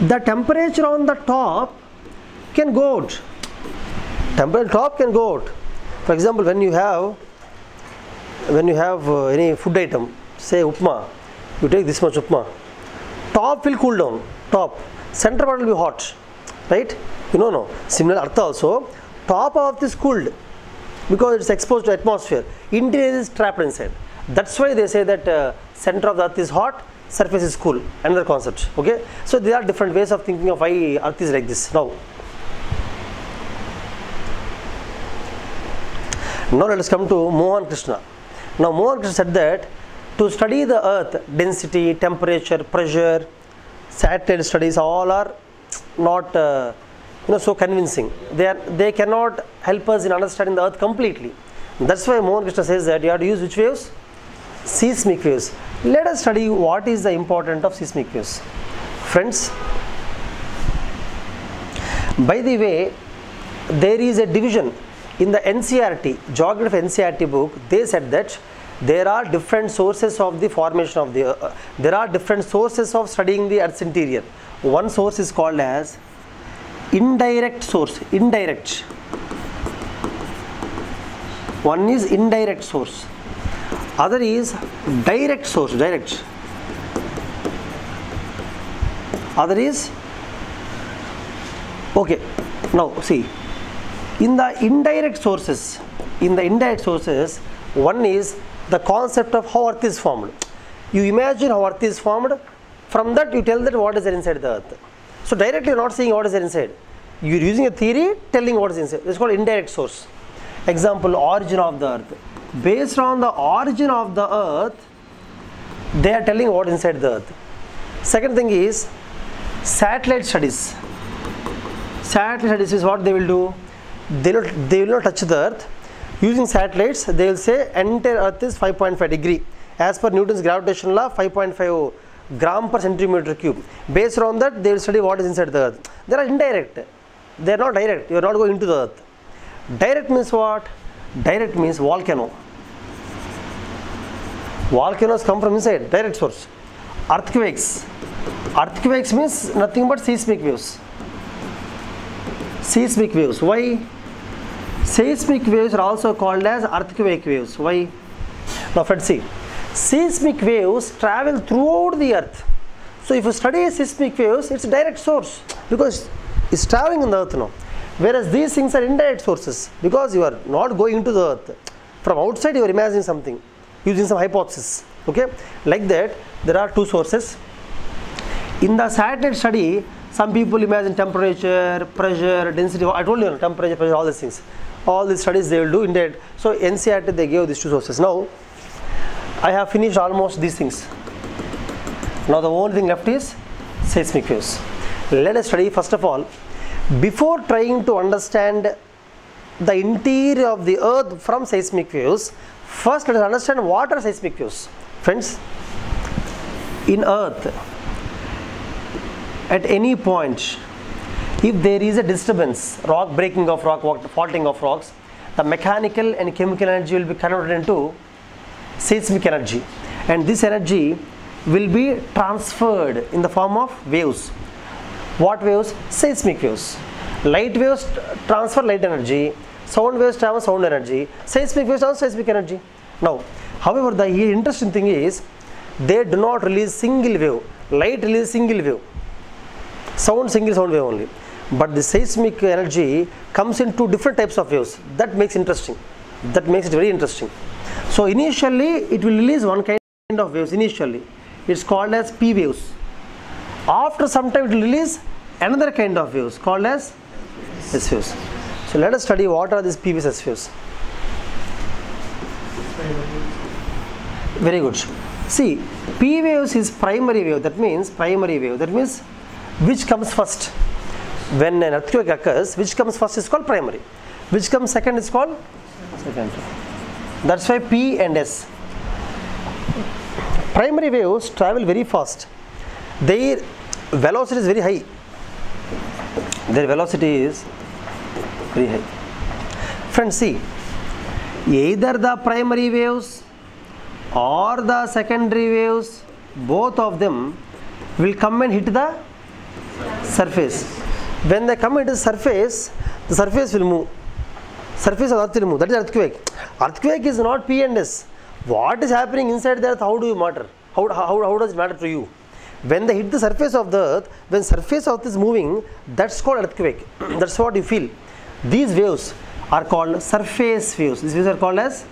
the temperature on the top can go out. Temperature top can go out. For example, when you have when you have uh, any food item, say upma, you take this much upma, top will cool down, top, center part will be hot, right? You know, no, similar Earth also, top of this cooled because it's exposed to atmosphere, interior is trapped inside. That's why they say that uh, center of the Earth is hot, surface is cool, another concept, okay? So there are different ways of thinking of why Earth is like this. Now, now let us come to Mohan Krishna. Now Mohan Krishna said that to study the Earth, density, temperature, pressure, satellite studies all are not uh, you know, so convincing. They, are, they cannot help us in understanding the Earth completely. That's why Mohan Krishna says that you have to use which waves? Seismic waves. Let us study what is the importance of seismic waves. Friends, by the way, there is a division in the N C E R T, Geography N C E R T book. They said that there are different sources of the formation of the uh, there are different sources of studying the Earth's interior. One source is called as indirect source. Indirect. One is indirect source. Other is direct source. Direct. other is okay. Now see, in the indirect sources, in the indirect sources, one is the concept of how earth is formed. You imagine how earth is formed, from that you tell that what is there inside the earth. So directly you are not saying what is there inside. You are using a theory telling what is inside. It's called indirect source. Example, origin of the earth. Based on the origin of the earth, they are telling what is inside the earth. Second thing is satellite studies. Satellite studies is what they will do. They will, they will not touch the earth. Using satellites, they will say entire earth is five point five degree. As per Newton's gravitational law, five point five gram per centimeter cube. Based on that, they will study what is inside the earth. They are indirect. They are not direct. You are not going into the earth. Direct means what? Direct means volcano. Volcanoes come from inside, direct source. Earthquakes. Earthquakes means nothing but seismic waves. Seismic waves. Why? Seismic waves are also called as earthquake waves. Why? Now friends, see, seismic waves travel throughout the earth. So if you study seismic waves, it's a direct source because it's traveling in the earth now. Whereas these things are indirect sources because you are not going into the earth. From outside you are imagining something using some hypothesis. Okay? Like that, there are two sources. In the satellite study, some people imagine temperature, pressure, density. I told you, temperature, pressure, all these things. All these studies they will do indeed. So N C E R T, they gave these two sources. Now, I have finished almost these things. Now the only thing left is seismic waves. Let us study, first of all, before trying to understand the interior of the earth from seismic waves, first let us understand what are seismic waves. Friends, in earth, at any point, if there is a disturbance, rock breaking of rock, faulting of rocks, the mechanical and chemical energy will be converted into seismic energy, and this energy will be transferred in the form of waves. What waves? Seismic waves. Light waves transfer light energy, sound waves transfer sound energy, seismic waves transfer seismic energy. Now, however, the interesting thing is they do not release single wave. Light releases single wave. Sound single sound wave only, but the seismic energy comes in two different types of waves. That makes interesting. That makes it very interesting. So initially it will release one kind of waves. Initially, it's called as P waves. After some time, it will release another kind of waves called as S waves. So let us study what are these P waves, S waves. Very good. See, P waves is primary wave. That means primary wave. That means which comes first. When an earthquake occurs, which comes first is called primary, which comes second is called secondary. That's why P and S. Primary waves travel very fast. Their velocity is very high. Their velocity is very high. Friends, see, either the primary waves or the secondary waves, both of them will come and hit the surface. When they come into the surface, the surface will move. Surface of earth will move. That is earthquake. Earthquake is not P and S. What is happening inside the earth? How do you matter? How, how, how does it matter to you? When they hit the surface of the earth, when surface of earth is moving, that's called earthquake. That's what you feel. These waves are called surface waves. These waves are called as,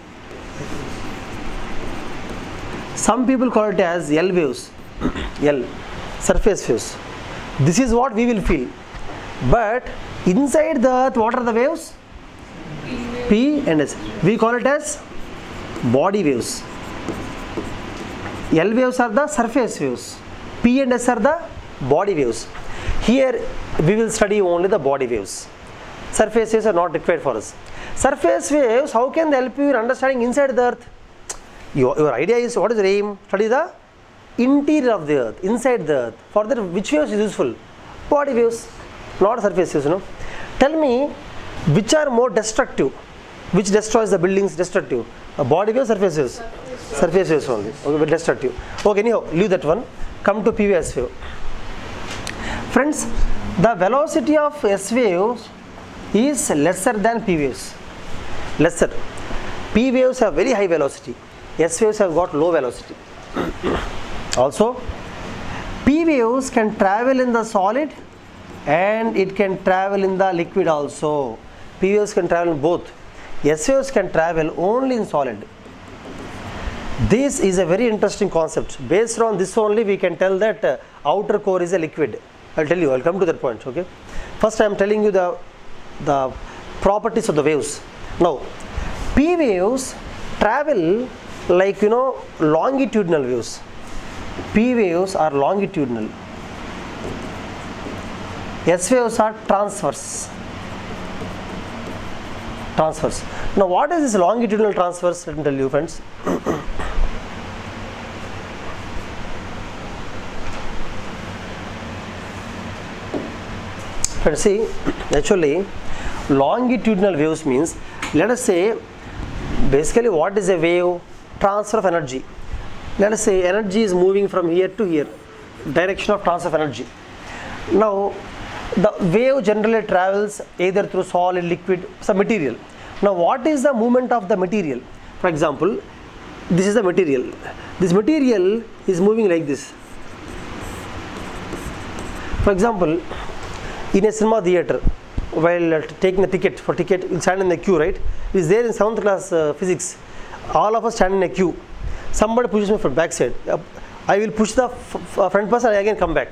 some people call it as L waves. L, surface waves. This is what we will feel. But inside the earth, what are the waves? P and S. We call it as body waves. L waves are the surface waves. P and S are the body waves. Here we will study only the body waves. Surface waves are not required for us. Surface waves, how can they help you in understanding inside the earth? Your, your idea is, what is your aim? Study the interior of the earth, inside the earth. For that, which waves is useful? Body waves, not surface waves, you know. Tell me, which are more destructive? Which destroys the buildings? Destructive. A body waves, surface waves? Surface, surface waves only. Okay, but destructive. Okay, anyhow, leave that one. Come to P wave, S wave. Friends, the velocity of S waves is lesser than P waves. Lesser. P waves have very high velocity. S waves have got low velocity. Also, P waves can travel in the solid and it can travel in the liquid also. P waves can travel in both. S waves can travel only in solid. This is a very interesting concept. Based on this only we can tell that uh, outer core is a liquid. I'll tell you, I'll come to that point. Okay, first I am telling you the the properties of the waves. Now P waves travel like, you know, longitudinal waves. P waves are longitudinal. S waves are transverse. Transverse. Now what is this longitudinal transverse? Let me tell you, friends. Let's see, actually longitudinal waves means, let us say, basically what is a wave? Transfer of energy. Let us say energy is moving from here to here, direction of transfer of energy. Now the wave generally travels either through solid, liquid, some material. Now what is the movement of the material? For example, this is the material. This material is moving like this. For example, in a cinema theater, while uh, taking the ticket, for ticket you stand in the queue, right? It is there in seventh class uh, physics. All of us stand in a queue. Somebody pushes me from back side. Uh, I will push the f f front person and I again come back.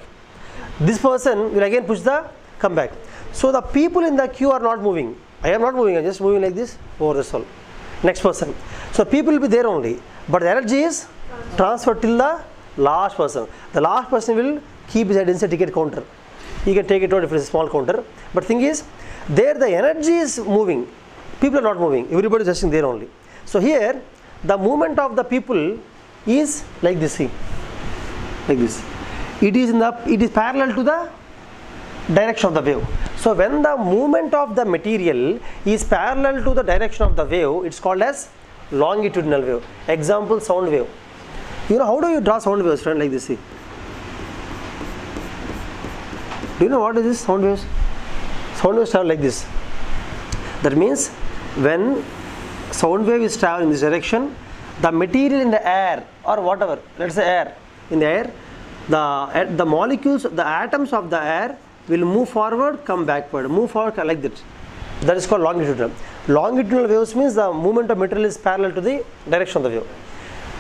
This person will again push the come back. So the people in the queue are not moving. I am not moving. I am just moving like this over the soul. Next person. So people will be there only. But the energy is transferred till the last person. The last person will keep his head inside ticket counter. You can take it out if it is a small counter. But thing is, there the energy is moving. People are not moving. Everybody is just there only. So here, the movement of the people is like this. See, like this. It is in the, it is parallel to the direction of the wave. So when the movement of the material is parallel to the direction of the wave, it's called as longitudinal wave. Example, sound wave. You know how do you draw sound waves, friend? Like this. See. Do you know what is this sound waves? Sound waves are like this. That means when sound wave is traveling in this direction, the material in the air or whatever, let's say air, in the air, the, the molecules, the atoms of the air will move forward, come backward, move forward like that. That is called longitudinal. Longitudinal waves means the movement of material is parallel to the direction of the wave.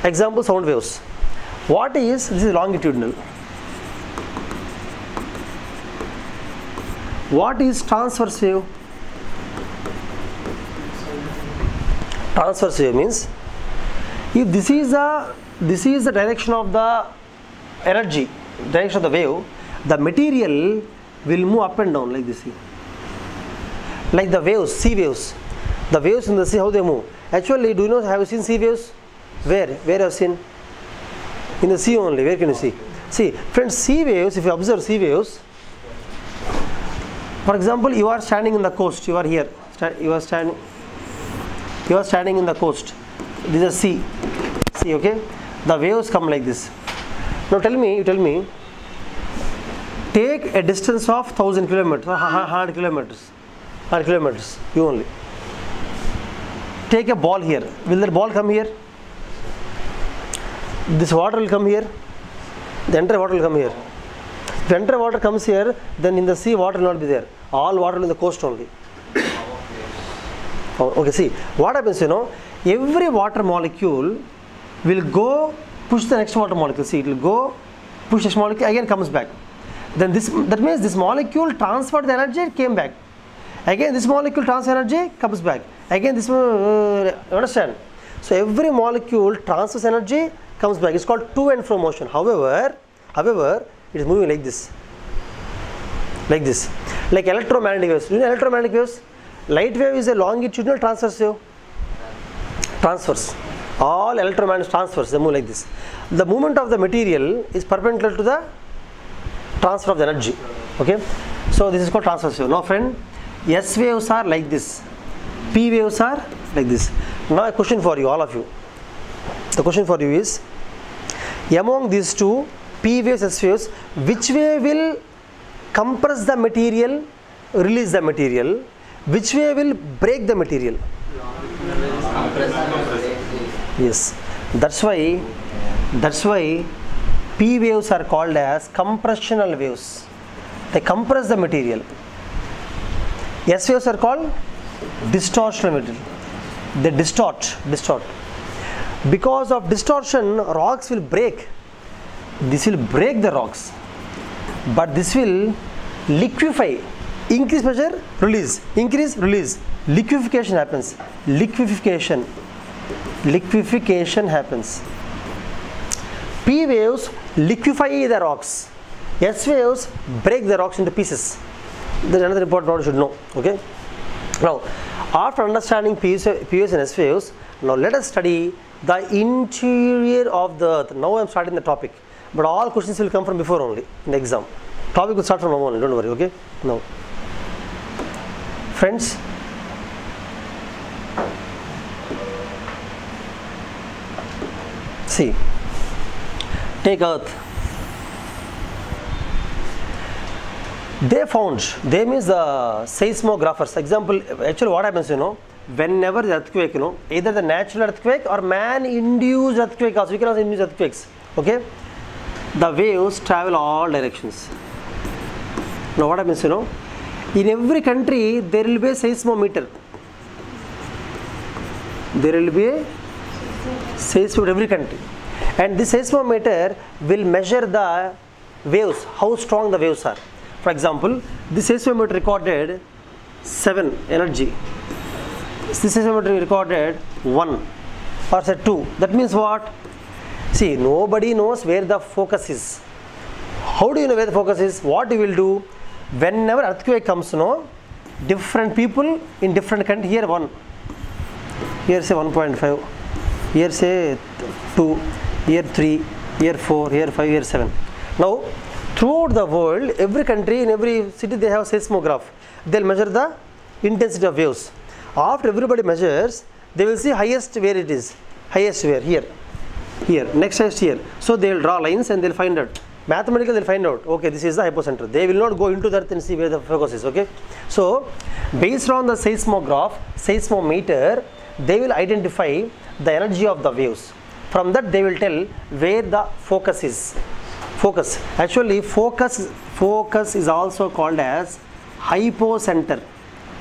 Example, sound waves. What is, this is longitudinal. What is transverse wave? Transverse wave means if this is the this is the direction of the energy, direction of the wave, the material will move up and down like this. Like the waves, sea waves. The waves in the sea, how they move. Actually, do you know, have you seen sea waves? Where? Where have you seen? In the sea only. Where can you see? See, friends, sea waves, if you observe sea waves, for example, you are standing in the coast, you are here, you are standing, you are standing in the coast, this is a sea, see, okay, the waves come like this. Now tell me, you tell me, take a distance of one thousand kilometers, one hundred kilometers, one hundred kilometers, you only. Take a ball here, will that ball come here? This water will come here, the entire water will come here. If entire water comes here, then in the sea water will not be there. All water in the coast only. Okay, see, what happens, you know, every water molecule will go push the next water molecule. See, it will go push this molecule, again comes back. Then this, that means this molecule transferred the energy, came back. Again, this molecule transfer energy, comes back. Again, this, uh, understand? So, every molecule transfers energy, comes back. It's called to and fro motion. However, however, it is moving like this, like this, like electromagnetic waves. You know electromagnetic waves? Light wave is a longitudinal transverse wave. Transverse. All electromagnetic transverse, they move like this. The movement of the material is perpendicular to the transfer of the energy. Okay? So this is called transverse wave. Now friend, S waves are like this. P waves are like this. Now a question for you, all of you. The question for you is, among these two, P waves, S waves, which way will compress the material, release the material, which way will break the material? Yes, that's why, that's why P waves are called as compressional waves. They compress the material. S waves are called distortional material. They distort, distort. Because of distortion, rocks will break. This will break the rocks. But this will liquefy. Increase pressure, release. Increase, release. Liquefaction happens. Liquefaction. Liquefaction happens. P waves liquefy the rocks. S waves break the rocks into pieces. That is another important part you should know. Okay. Now, after understanding P waves and S waves, now let us study the interior of the earth. Now I am starting the topic, but all questions will come from before only in the exam. Topic will start from now on. Don't worry. Okay. Now, friends, see, take Earth. They found, they means the seismographers. Example, actually what happens, you know, whenever the earthquake, you know, either the natural earthquake or man-induced earthquake also, we can also induce earthquakes, okay. The waves travel all directions. Now what happens, you know, in every country there will be a seismometer. There will be a seismometer every country, and this seismometer will measure the waves, how strong the waves are. For example, this seismometer recorded seven energy, this seismometer recorded one or say two. That means what? See, nobody knows where the focus is. How do you know where the focus is? What you will do, whenever earthquake comes, you know, different people in different country, here one, here say one point five, here say two, here three, here four, here five, here seven. Now, throughout the world, every country, in every city, they have a seismograph. They'll measure the intensity of waves. After everybody measures, they will see highest where it is. Highest where? Here. Here. Next highest here. So they'll draw lines and they'll find out. Mathematically, they'll find out. Okay, this is the hypocenter. They will not go into the earth and see where the focus is. Okay. So, based on the seismograph, seismometer, they will identify the energy of the waves. From that they will tell where the focus is. Focus. Actually, focus focus is also called as hypocenter.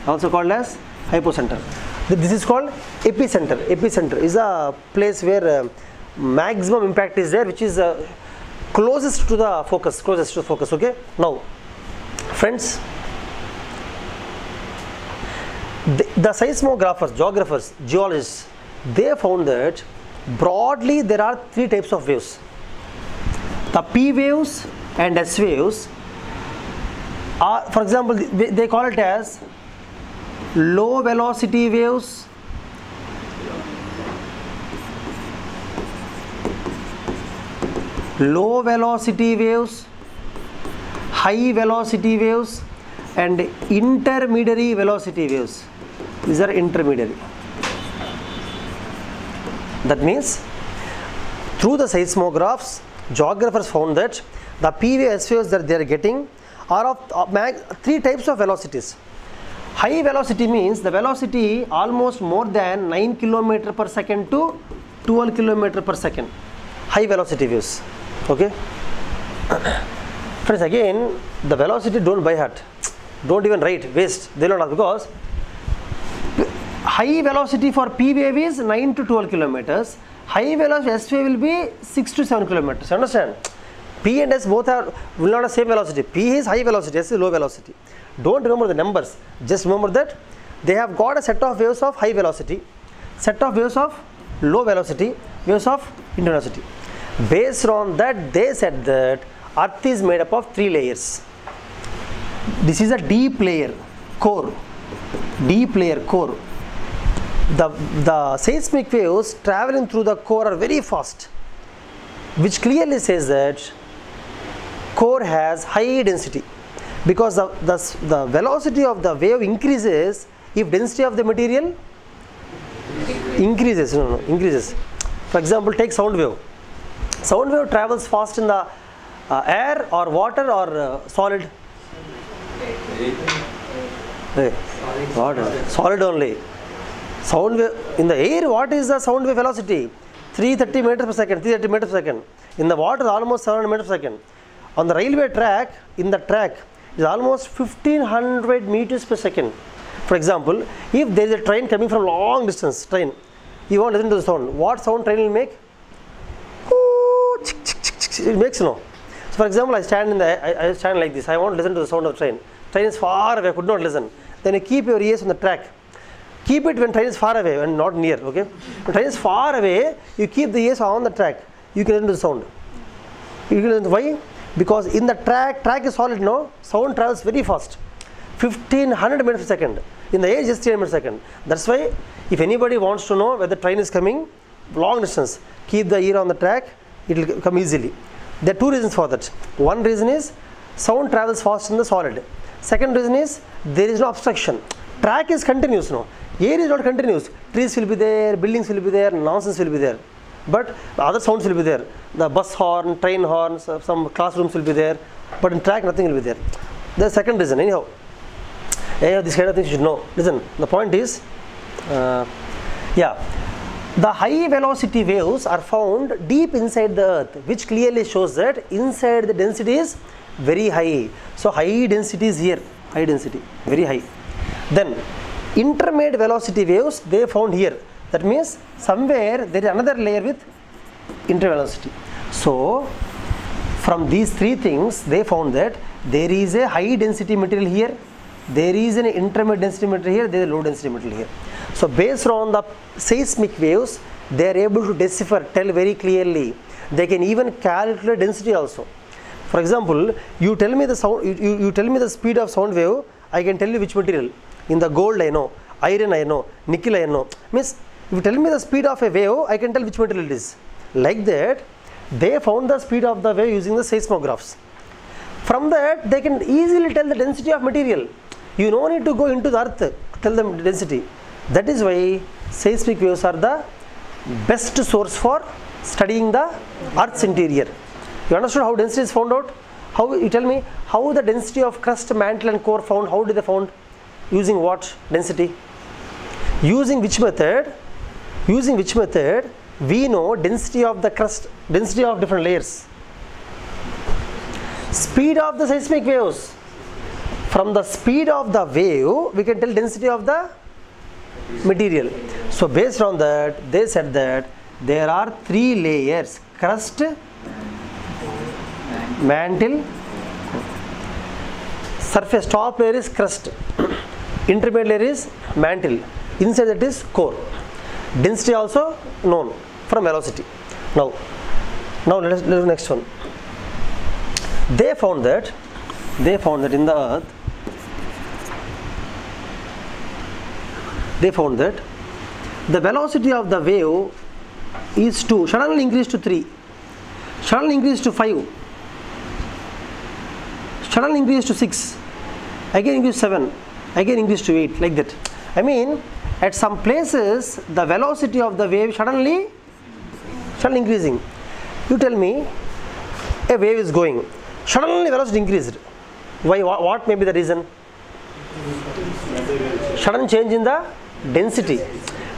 Also called as hypocenter. This is called epicenter. Epicenter is a place where uh, maximum impact is there, which is uh, closest to the focus. Closest to the focus. Okay. Now, friends, The, the seismographers, geographers, geologists, they found that broadly there are three types of waves. The P waves and S waves are, for example, they, they call it as low velocity waves, low velocity waves, high velocity waves, and intermediary velocity waves. These are intermediary. That means through the seismographs, geographers found that the P waves, S waves that they are getting are of, of mag, three types of velocities. High velocity means the velocity almost more than nine kilometers per second to twelve kilometers per second. High velocity waves. Okay. Friends, again, the velocity don't buy heart. Don't even write, waste. They don't have, because high velocity for P wave is nine to twelve kilometers. High velocity S wave will be six to seven kilometers. Understand? P and S both are will not have same velocity. P is high velocity, S is low velocity. Don't remember the numbers. Just remember that they have got a set of waves of high velocity, set of waves of low velocity, waves of intensity. Based on that, they said that Earth is made up of three layers. This is a deep layer, core, deep layer, core. The, the seismic waves traveling through the core are very fast, which clearly says that core has high density, because the, the, the velocity of the wave increases if density of the material increases, no, no, increases. For example, take sound wave. Sound wave travels fast in the uh, air or water or uh, solid. Hey, solid, solid only. Sound wave in the air, what is the sound wave velocity? three hundred thirty meters per second, three hundred thirty meters per second. In the water, almost seven hundred meters per second. On the railway track, in the track, is almost fifteen hundred meters per second. For example, if there is a train coming from long distance, train, you want to listen to the sound. What sound train will make? It makes no. So for example, I stand in the, I, I stand like this. I want to listen to the sound of the train. Train is far away. I could not listen. Then you keep your ears on the track. Keep it when train is far away and not near. Okay. When train is far away, you keep the ears on the track. You can listen to the sound. You can listen to, why? Because in the track, track is solid. No, sound travels very fast. fifteen hundred meters per second. In the air, just three hundred meters per second. That's why if anybody wants to know whether train is coming long distance, keep the ear on the track. It will come easily. There are two reasons for that. One reason is sound travels fast in the solid. Second reason is there is no obstruction. Track is continuous. No, air is not continuous. Trees will be there, buildings will be there, nonsense will be there. But the other sounds will be there. The bus horn, train horns, some classrooms will be there. But in track, nothing will be there. The second reason, anyhow. Anyhow, this kind of thing you should know. Listen, the point is, uh, yeah, the high velocity waves are found deep inside the earth, which clearly shows that inside the density is very high. So high density is here, high density, very high. Then intermediate velocity waves, they found here. That means somewhere there is another layer with intervelocity. So from these three things, they found that there is a high density material here, there is an intermediate density material here, there is a low density material here. So based on the seismic waves, they are able to decipher, tell very clearly. They can even calculate density also. For example, you tell me the sound, you, you, you tell me the speed of sound wave, I can tell you which material. In the gold I know, iron I know, nickel I know. Means if you tell me the speed of a wave, I can tell which material it is. Like that, they found the speed of the wave using the seismographs. From that, they can easily tell the density of material. You no need to go into the earth to tell them density. That is why seismic waves are the best source for studying the earth's interior. You understood how density is found out? How, you tell me, how the density of crust, mantle and core found, how did they found? Using what density? Using which method? Using which method? We know density of the crust, density of different layers. Speed of the seismic waves. From the speed of the wave, we can tell density of the material. So based on that, they said that there are three layers: crust, mantle, surface. Top layer is crust, intermediate layer is mantle, inside that is core. Density also known from velocity. Now, now let's do the next one. They found that, they found that in the earth, they found that the velocity of the wave is two, suddenly increased to three, suddenly increased to five, suddenly increased to six, again increased to seven, again increased to eight, like that. I mean, at some places, the velocity of the wave suddenly, suddenly increasing. You tell me, a wave is going, suddenly velocity increased. Why? What may be the reason? Sudden change in the density.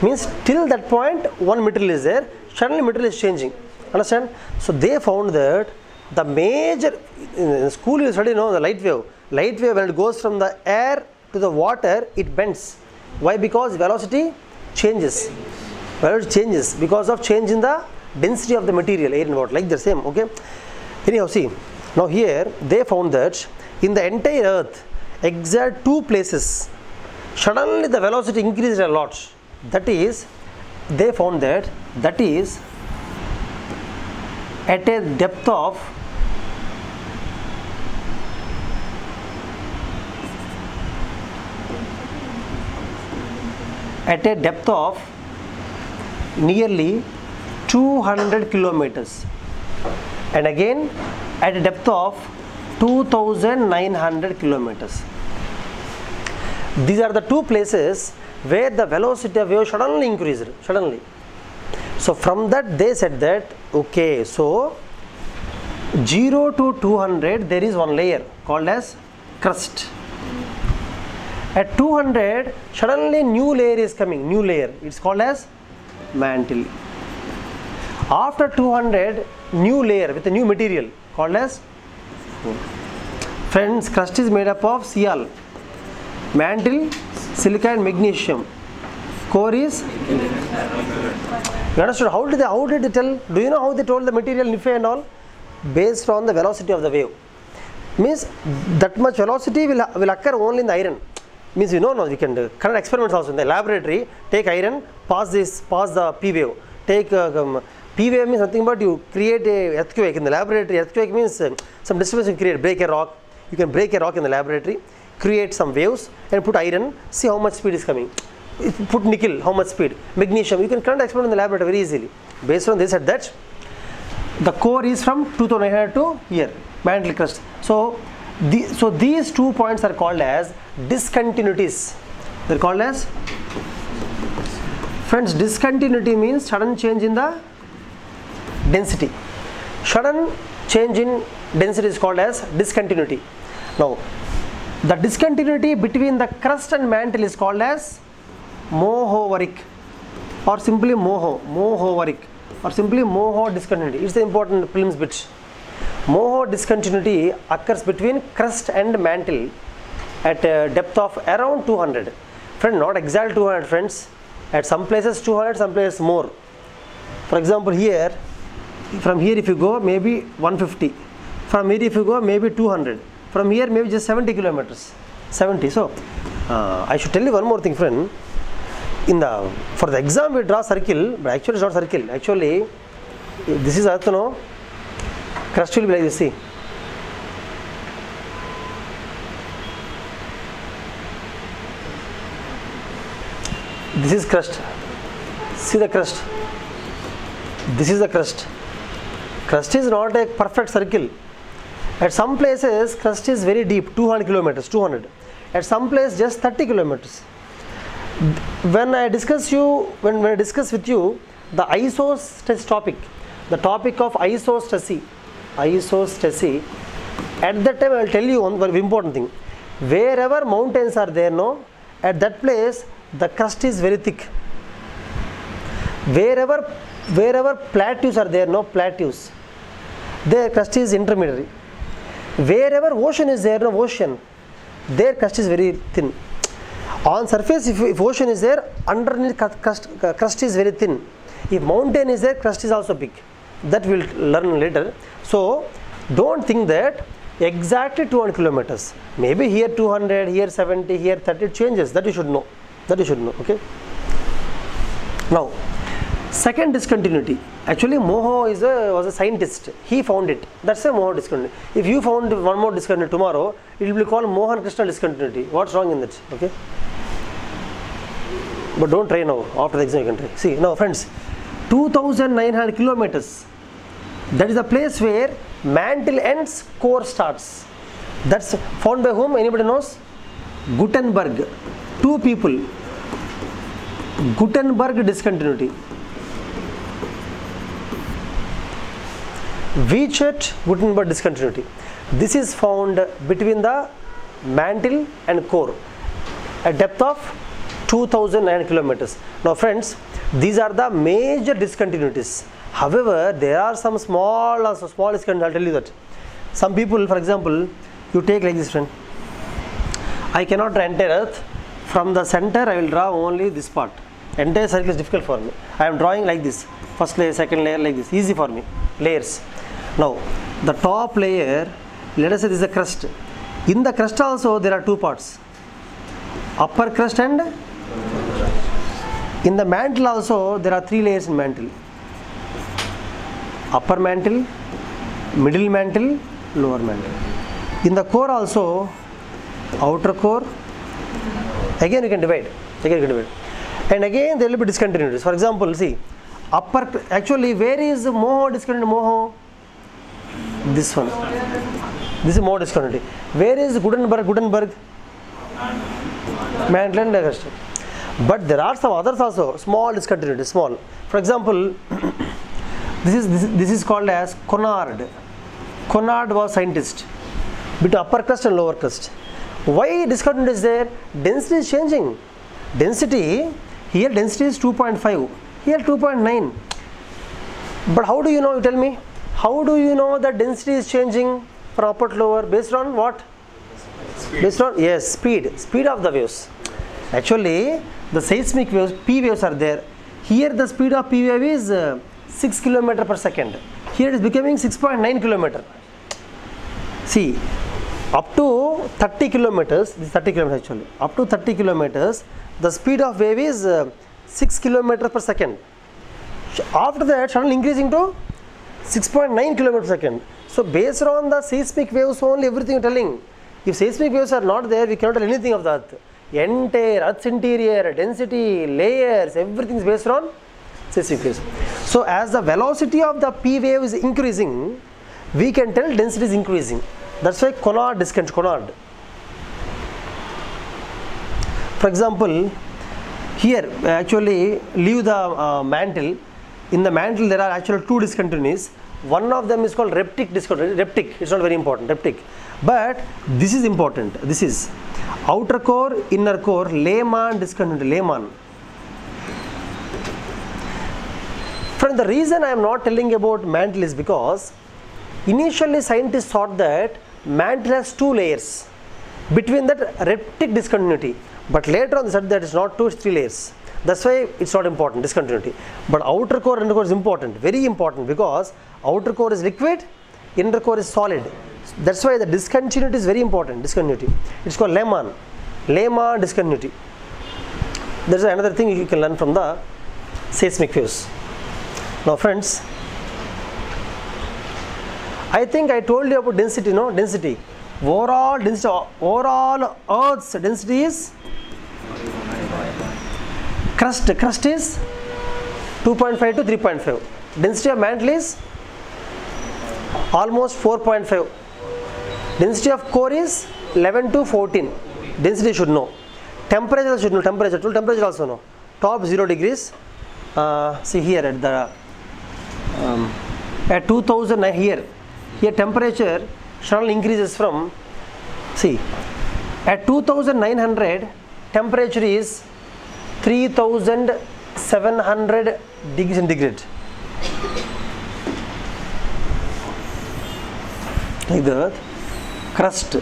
Means till that point one material is there, suddenly material is changing. Understand? So they found that the major, in school you study, you know, the light wave. Light wave, when it goes from the air to the water, it bends. Why? Because velocity changes. Velocity changes because of change in the density of the material, air and water, like the same. Okay. Anyhow, see, now here they found that in the entire earth, exact two places, suddenly the velocity increased a lot. That is, they found that, that is at a depth of at a depth of nearly two hundred kilometers, and again at a depth of two thousand nine hundred kilometers. These are the two places where the velocity of wave suddenly increased, suddenly. So from that they said that, okay, so zero to two hundred there is one layer called as crust. At two hundred suddenly new layer is coming, new layer, it's called as mantle. After two hundred, new layer with a new material called as food. Friends, crust is made up of SiAl, mantle, silica and magnesium. Core is. You understood? How did they? How did they tell? Do you know how they told the material NiFe and all? Based on the velocity of the wave. Means that much velocity will will occur only in the iron. Means you know now we can do current experiments also in the laboratory. Take iron, pass this, pass the P wave. Take uh, um, P wave means nothing but you create a earthquake in the laboratory. Earthquake means uh, some disturbance you create. Break a rock. You can break a rock in the laboratory. Create some waves and put iron. See how much speed is coming. Put nickel. How much speed? Magnesium. You can current experiment in the laboratory very easily. Based on this, at that, the core is from two thousand nine hundred to here. Mantle crust. So, the, so these two points are called as discontinuities. They are called as, friends, discontinuity means sudden change in the density. Sudden change in density is called as discontinuity. Now, the discontinuity between the crust and mantle is called as Mohorovicic, or simply Moho, Mohorovicic, or simply Moho discontinuity. It's the important prelims bit. Moho discontinuity occurs between crust and mantle at a depth of around two hundred. Friend, not exact two hundred, friends. At some places two hundred, some places more. For example, here, from here if you go, maybe one fifty. From here if you go, maybe two hundred. From here, maybe just seventy kilometers. seventy. So, uh, I should tell you one more thing, friend. In the, for the exam, we draw circle, but actually it's not circle. Actually, this is earth, no? Crust will be like this, see. This is crust. See the crust. This is the crust. Crust is not a perfect circle. At some places, crust is very deep, two hundred kilometers, two hundred. At some place, just thirty kilometers. When I discuss you, when, when I discuss with you the isostasy topic, the topic of isostasy. Isostasy, at that time I will tell you one very important thing. Wherever mountains are there, no, at that place the crust is very thick. Wherever wherever plateaus are there, no, plateaus, their crust is intermediary. Wherever ocean is there, no, ocean, their crust is very thin. On surface, if, if ocean is there, underneath crust, crust is very thin. If mountain is there, crust is also big. That we will learn later. So, don't think that exactly two hundred kilometers. Maybe here two hundred, here seventy, here thirty changes. That you should know. That you should know. Okay. Now, second discontinuity. Actually, Moho is a, was a scientist. He found it. That's a Moho discontinuity. If you found one more discontinuity tomorrow, it will be called Mohan Krishna discontinuity. What's wrong in that? Okay. But don't try now. After the exam, you can try. See, now, friends, two thousand nine hundred kilometers. That is the place where mantle ends, core starts. That's found by whom? Anybody knows? Gutenberg. Two people. Gutenberg discontinuity. Wichert-Gutenberg discontinuity. This is found between the mantle and core at depth of two thousand nine hundred kilometers. Now, friends, these are the major discontinuities. However, there are some small, also small discontinuities. I'll tell you that. Some people, for example, you take like this, friend. I cannot draw entire earth. From the center, I will draw only this part. Entire circle is difficult for me. I am drawing like this. First layer, second layer, like this. Easy for me. Layers. Now, the top layer, let us say this is a crust. In the crust also, there are two parts. Upper crust and in the mantle also, there are three layers in mantle. Upper mantle, middle mantle, lower mantle. In the core also, outer core, again you can divide, again you can divide. And again there will be discontinuities. For example, see, upper, actually where is Moho discontinuity? Moho? This one. This is Moho discontinuity. Where is Gutenberg? Gutenberg? Mantle and crust. But there are some others also, small discontinuity, small. For example, this is this, this is called as Conrad. Conrad was scientist between upper crust and lower crust. Why discontinuity is there? Density is changing. Density, here density is two point five, here two point nine. But how do you know, you tell me, how do you know that density is changing from upper to lower? Based on what? Speed. Based on, yes, speed, speed of the waves. Actually, the seismic waves, P waves are there. Here the speed of P wave is uh, six kilometers per second. Here it is becoming six point nine kilometers. See, up to thirty kilometers, this is thirty kilometers actually, up to thirty kilometers, the speed of wave is uh, six kilometers per second. After that, suddenly increasing to six point nine kilometers per second. So, based on the seismic waves only, everything you are telling. If seismic waves are not there, we cannot tell anything of the earth. Entire earth's interior, density, layers, everything is based on seismic waves. So, as the velocity of the P wave is increasing, we can tell density is increasing. That's why Conrad is Conrad. For example, here actually leave the uh, mantle. In the mantle there are actually two discontinuities. One of them is called reptic discontinuity. Reptic, it's not very important, reptic. But this is important. This is outer core, inner core, Lehman discontinuity, Lehman. Friend, the reason I am not telling about mantle is because initially scientists thought that mantle has two layers between that reptic discontinuity, but later on they said that it's not two, it's three layers. That's why it's not important, discontinuity. But outer core and inner core is important, very important, because outer core is liquid, inner core is solid. That's why the discontinuity is very important, discontinuity. It's called Lehman, Lehman discontinuity. There's another thing you can learn from the seismic waves. Now friends, I think I told you about density, no? Density. Overall density, overall Earth's density is? Crust, crust is two point five to three point five. Density of mantle is? Almost four point five. Density of core is eleven to fourteen. Density should know. Temperature should know, temperature, temperature also know. Top zero degrees. Uh, see here at the, um, at two thousand here. Here temperature suddenly increases from, see, at two thousand nine hundred temperature is three thousand seven hundred degrees centigrade, like that. Crust,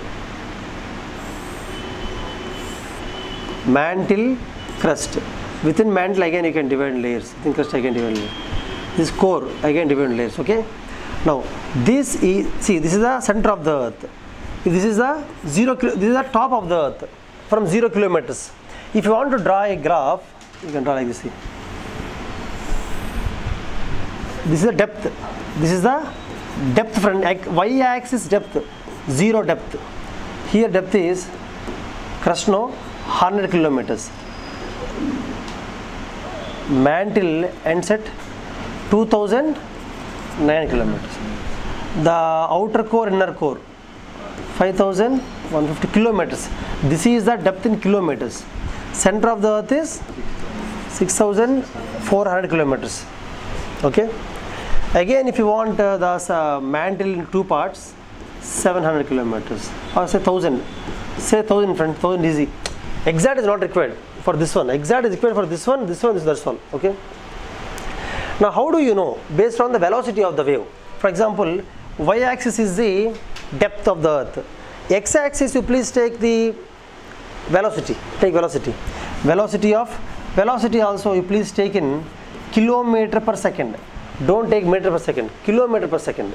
mantle, crust. Within mantle again you can divide layers, within crust I can divide layers. This core again divide layers, okay. Now this is, see, this is the center of the earth. This is the zero. This is the top of the earth from zero kilometers. If you want to draw a graph, you can draw like this. See, this is the depth. This is the depth. Front y-axis depth, zero depth. Here depth is crust, no, one hundred kilometers. Mantle ends at two thousand nine kilometers. The outer core, inner core, five thousand one hundred fifty kilometers. This is the depth in kilometers. Center of the earth is six thousand four hundred kilometers. Okay. Again, if you want uh, the uh, mantle in two parts, seven hundred kilometers, or say thousand. Say thousand, friend, thousand easy. Exact is not required for this one. Exact is required for this one. This one is this one. Okay. Now, how do you know? Based on the velocity of the wave. For example, y-axis is the depth of the earth. X-axis, you please take the velocity. Take velocity. Velocity of, velocity also you please take in kilometer per second. Don't take meter per second. Kilometer per second.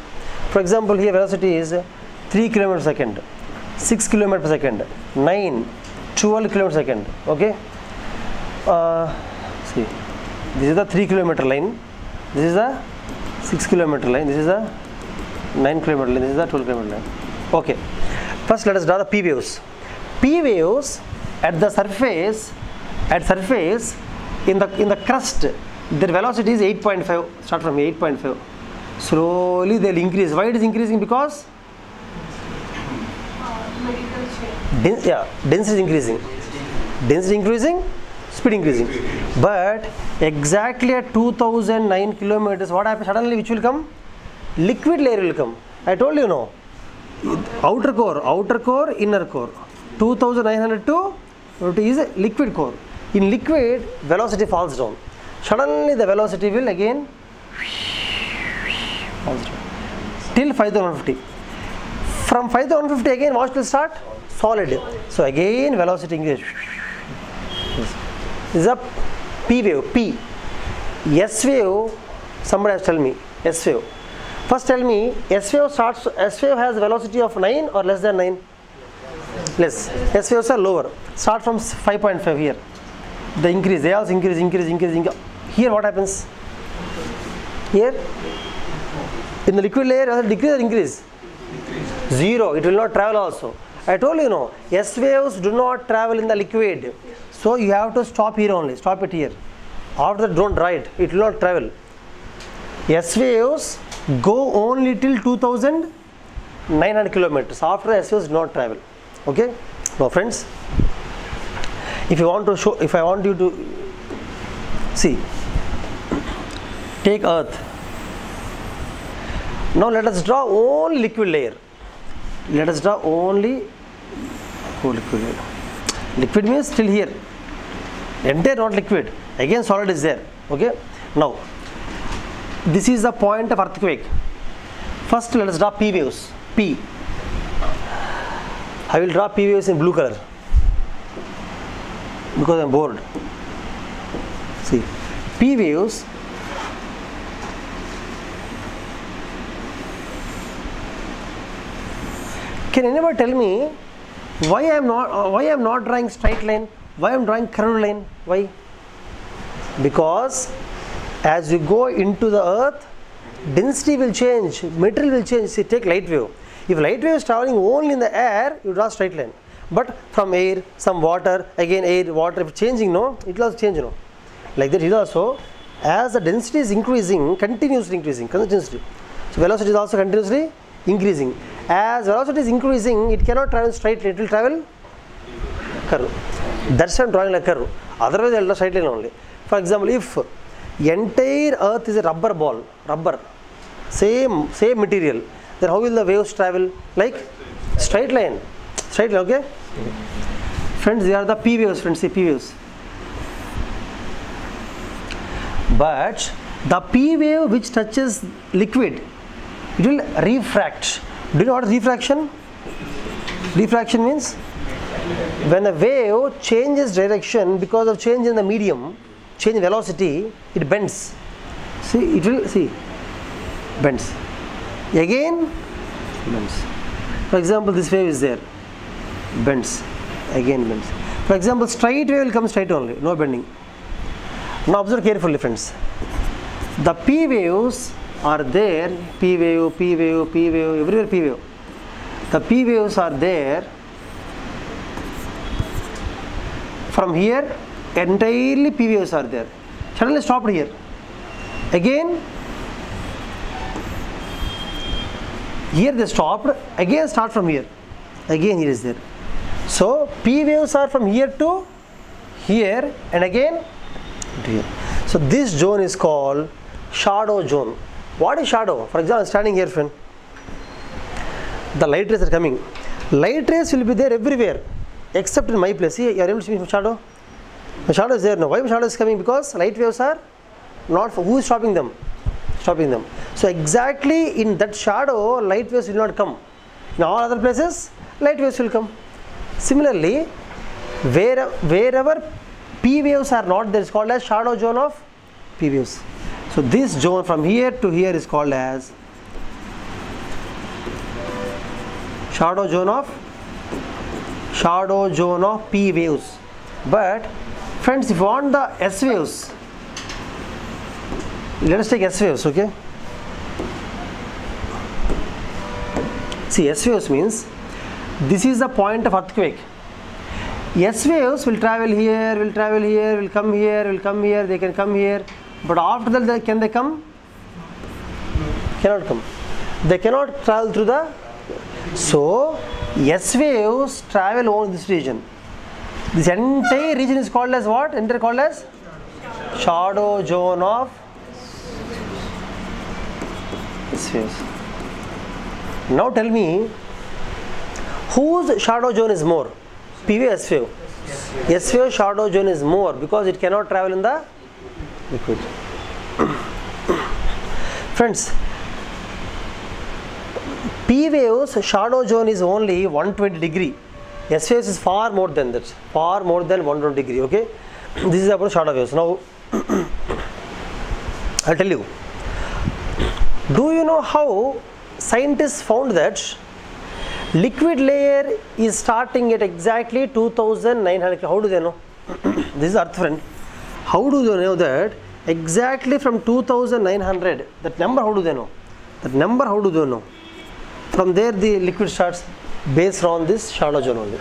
For example, here velocity is three kilometers per second, six kilometers per second, nine, twelve kilometers per second. Okay. Uh, see. This is the three kilometer line, this is the six kilometer line, this is the nine kilometer line, this is the twelve kilometer line. Okay, first let us draw the P waves. P waves at the surface, at surface, in the in the crust, their velocity is eight point five, start from eight point five. Slowly they will increase. Why it is increasing? Because? Dens yeah, density is increasing. Density increasing, speed increasing. But exactly at two thousand nine kilometers, what happens suddenly? Which will come? Liquid layer will come. I told you, no. Outer core, outer core, inner core. two thousand nine hundred to is a liquid core. In liquid, velocity falls down. Suddenly the velocity will again positive till five thousand one hundred fifty. From five thousand one hundred fifty again what will start? Solid. So again velocity increase. This is a P wave, P. S wave, somebody has to tell me, S wave. First tell me, S wave starts, S wave has velocity of nine or less than nine? Less. S waves are lower. Start from five point five here. The increase, they also increase, increase, increase, increase. Here what happens? Here, in the liquid layer, does it decrease or increase? Decrease. Zero. It will not travel also. I told you, no, S waves do not travel in the liquid. So you have to stop here only. Stop it here. After that, don't write. It will not travel. S waves go only till two thousand nine hundred kilometers. After S waves do not travel. Okay. Now, friends, if you want to show, if I want you to see, take Earth. Now let us draw only liquid layer. Let us draw only liquid layer. Liquid means still here. Entire not liquid. Again solid is there. Okay. Now this is the point of earthquake. First let us draw P waves. P. I will draw P waves in blue color because I am bored. See, P waves. Can anybody tell me why I am not uh, why I am not drawing straight line? Why I am drawing curved line? Why? Because as you go into the earth, density will change, material will change. See, take light wave. If light wave is traveling only in the air, you draw straight line. But from air, some water, again air, water, if changing, no, it will also change, no. Like that, it also, as the density is increasing, continuously increasing, continuously. So velocity is also continuously increasing. As velocity is increasing, it cannot travel straight line, it will travel curve. That's why I am drawing like curve. Otherwise, I will draw straight line only. For example, if entire earth is a rubber ball, rubber, same, same material, then how will the waves travel? Like straight line. Straight line, okay? Friends, they are the P waves, friends, see P waves. But the P wave which touches liquid, it will refract. Do you know what is refraction? Refraction means when a wave changes direction because of change in the medium, change in velocity, it bends. See, it will, see, bends. Again, bends. For example, this wave is there, bends, again bends. For example, straight wave will come straight only, no bending. Now observe carefully, friends. The P waves are there, P wave, P wave, P wave, everywhere P wave. The P waves are there. From here, entirely P waves are there. Suddenly stopped here. Again, here they stopped, again start from here. Again here is there. So P waves are from here to here and again to here. So this zone is called shadow zone. What is shadow? For example, standing here, friend. The light rays are coming. Light rays will be there everywhere except in my place. See, you are able to see my shadow? My shadow is there now. Why my shadow is coming? Because light waves are not, for who is stopping them? Stopping them. So exactly in that shadow, light waves will not come. In all other places, light waves will come. Similarly, where, wherever P waves are not there, it's called as shadow zone of P waves. So this zone from here to here is called as shadow zone of shadow zone of P waves. But friends, if you want the S waves, let us take S waves, okay? See, S waves means this is the point of earthquake. S waves will travel here, will travel here, will come here, will come here, they can come here. But after that, they, can they come? Cannot come. They cannot travel through the... So, S waves travel over this region. This entire region is called as what? Entire called as? Shadow zone of S waves. Now tell me, whose shadow zone is more? P wave, S wave? S wave shadow zone is more because it cannot travel in the liquid. Friends, P waves shadow zone is only one hundred twenty degree. S waves is far more than that, far more than one hundred degree. Okay, this is about shadow waves. Now, I'll tell you. Do you know how scientists found that liquid layer is starting at exactly two thousand nine hundred? How do they know? This is Earth friend. How do they know that exactly from two thousand nine hundred? That number, how do they know? That number, how do they know? From there, the liquid starts based on this shadow zone only.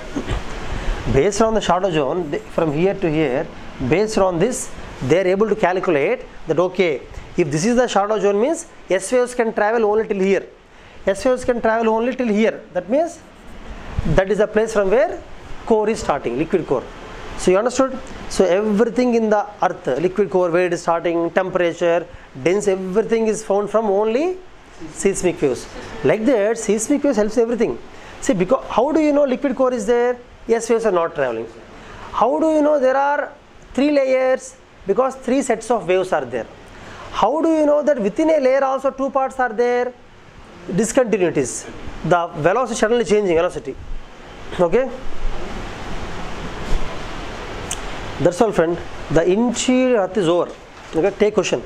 Based on the shadow zone, from here to here, based on this, they are able to calculate that, okay, if this is the shadow zone means S waves can travel only till here. S waves can travel only till here. That means that is the place from where core is starting, liquid core. So you understood? So everything in the earth, liquid core, where it is starting, temperature, dense, everything is found from only seismic waves. Like that, seismic waves helps everything. See, because how do you know liquid core is there? S waves are not traveling. How do you know there are three layers? Because three sets of waves are there. How do you know that within a layer also two parts are there? Discontinuities. The velocity suddenly changing velocity. Okay? That's all, friend. The N C E R T is over. Okay, take question.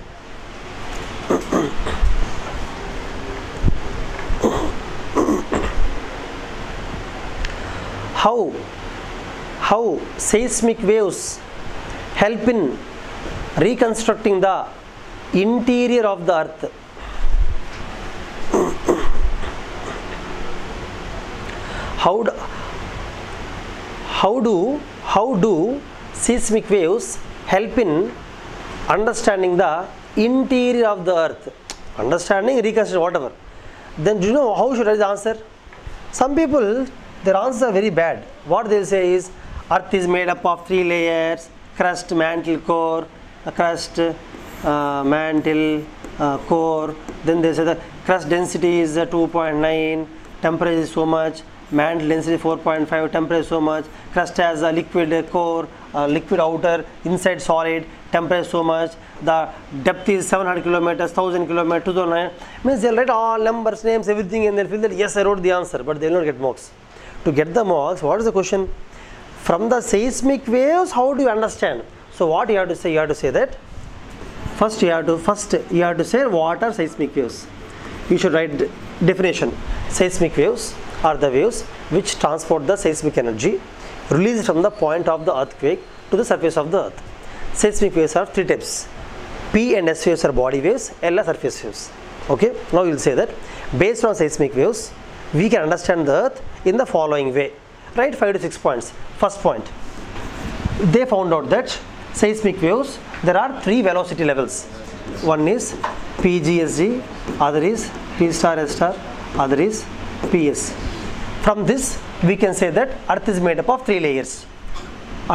How, how seismic waves help in reconstructing the interior of the earth? How do, how do how do seismic waves help in understanding the interior of the earth? Understanding, reconstruction, whatever. Then do you know how should I answer? Some people, their answer are very bad. What they say is earth is made up of three layers: crust, mantle, core, crust, Uh, mantle, uh, core. Then they say the crust density is uh, two point nine, temperature is so much, mantle density four point five, temperature is so much, crust has a liquid uh, core, uh, liquid outer, inside solid, temperature is so much, the depth is seven hundred kilometers, one thousand kilometers, two thousand nine hundred. Means they'll write all numbers, names, everything, and they'll feel that yes, I wrote the answer, but they'll not get marks. To get the marks, what is the question? From the seismic waves, how do you understand? So what you have to say? You have to say that First you have to first you have to say what are seismic waves. You should write definition. Seismic waves are the waves which transport the seismic energy released from the point of the earthquake to the surface of the earth. Seismic waves are three types. P and S waves are body waves, L are surface waves. Okay, now you will say that based on seismic waves, we can understand the earth in the following way. Write five to six points. First point, they found out that seismic waves, there are three velocity levels. One is P G S G, other is P star S star, other is P S. From this, we can say that earth is made up of three layers.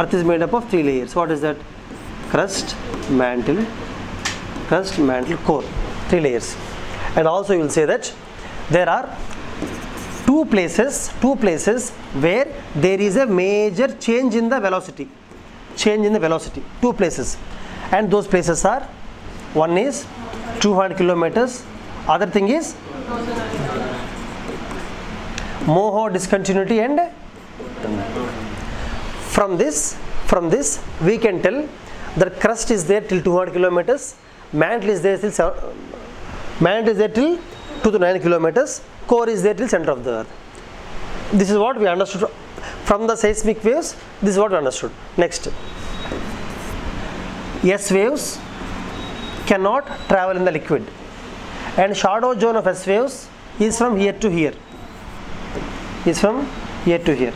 Earth is made up of three layers. What is that? Crust, mantle, crust, mantle, core. Three layers. And also you will say that there are two places, two places where there is a major change in the velocity. Change in the velocity, two places, and those places are, one is two hundred kilometers, other thing is Moho discontinuity. And from this, from this we can tell that crust is there till two hundred kilometers, mantle is there till mantle is there till two to nine kilometers, core is there till center of the earth. This is what we understood from the seismic waves. This is what we understood. Next, S waves cannot travel in the liquid, and shadow zone of S waves is from here to here. Is from here to here.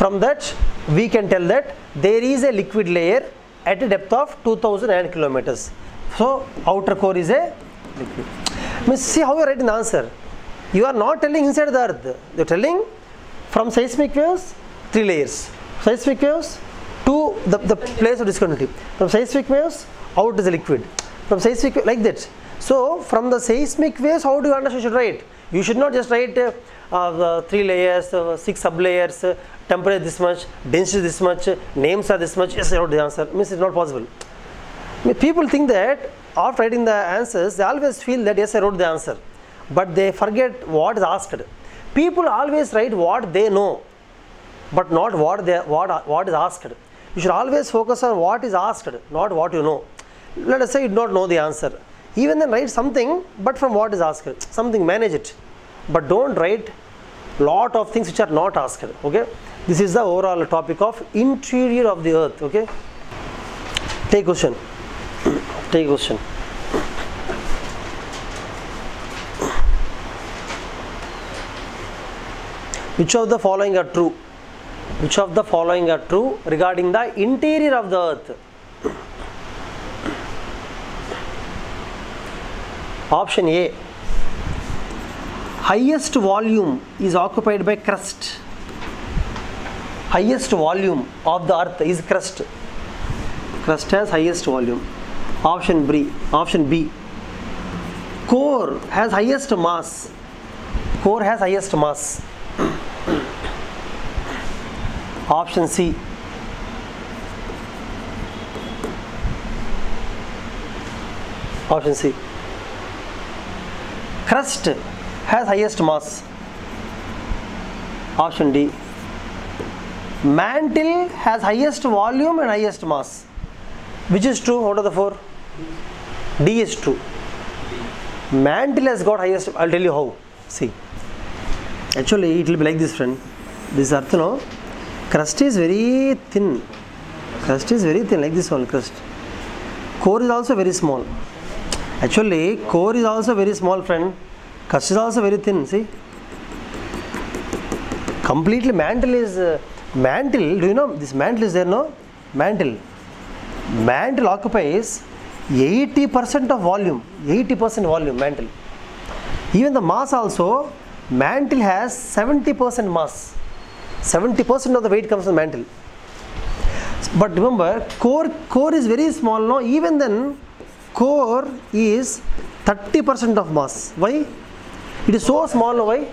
From that, we can tell that there is a liquid layer at a depth of two thousand kilometers. So outer core is a liquid. Means, see how you are writing the answer. You are not telling inside the earth. You are telling from seismic waves, three layers. Seismic waves to the, the place of discontinuity. From seismic waves, out is the liquid. From seismic waves, like that. So from the seismic waves, how do you understand? You should write. You should not just write uh, uh, three layers, uh, six sub-layers, uh, temperature this much, density this much, uh, names are this much. Yes, I wrote the answer. Means it's not possible. I mean, people think that after writing the answers, they always feel that yes, I wrote the answer. but they forget what is asked. People always write what they know, but not what they what what is asked. You should always focus on what is asked, not what you know. Let us say you do not know the answer. Even then write something, but from what is asked. Something, manage it. But don't write lot of things which are not asked. Okay? This is the overall topic of interior of the earth. Okay? Take question. Take question. Which of the following are true? Which of the following are true regarding the interior of the earth? Option A. Highest volume is occupied by crust. Highest volume of the earth is crust. Crust has highest volume. Option B. Option B. Core has highest mass. Core has highest mass. Option C. Option C. Crust has highest mass. Option D. Mantle has highest volume and highest mass. Which is true out of the four? D is true. Mantle has got highest. I'll tell you how. See. Actually, it will be like this, friend. This earth, no? Crust is very thin. Crust is very thin, like this one, crust. Core is also very small. Actually, core is also very small, friend. Crust is also very thin, see. Completely mantle is... Uh, mantle, do you know? This mantle is there, no? Mantle. Mantle occupies eighty percent of volume. eighty percent volume, mantle. Even the mass also... Mantle has seventy percent mass. seventy percent of the weight comes from mantle. But remember, core core is very small, no? Even then, core is thirty percent of mass. Why? It is so small, no? Why?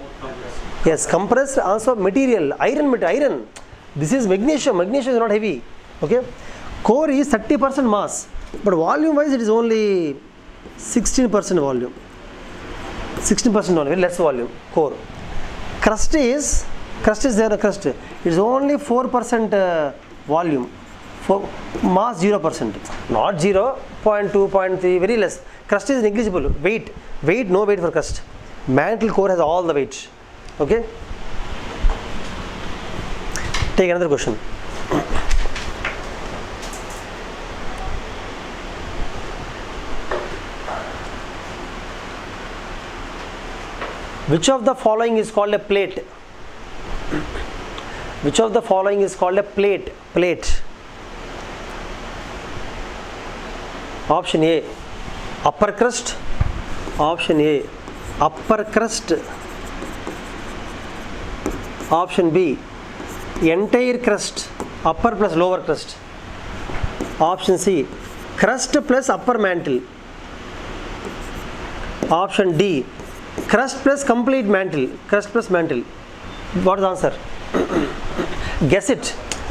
Yes, compressed also material. Iron, iron. This is magnesium. Magnesium is not heavy. Okay? Core is thirty percent mass. But volume-wise, it is only sixteen percent volume. sixteen percent only, very less volume, core. Crust is, crust is there, crust. It is only four percent uh, volume. For mass zero percent. Not zero, zero point two, zero point three, very less. Crust is negligible. Weight. Weight, no weight for crust. Mantle core has all the weight. Okay? Take another question. Which of the following is called a plate? Which of the following is called a plate? Plate. Option A. Upper crust. Option A. Upper crust. Option B. Entire crust. Upper plus lower crust. Option C. Crust plus upper mantle. Option D. Crust plus complete mantle. Crust plus mantle. What is the answer? Guess it.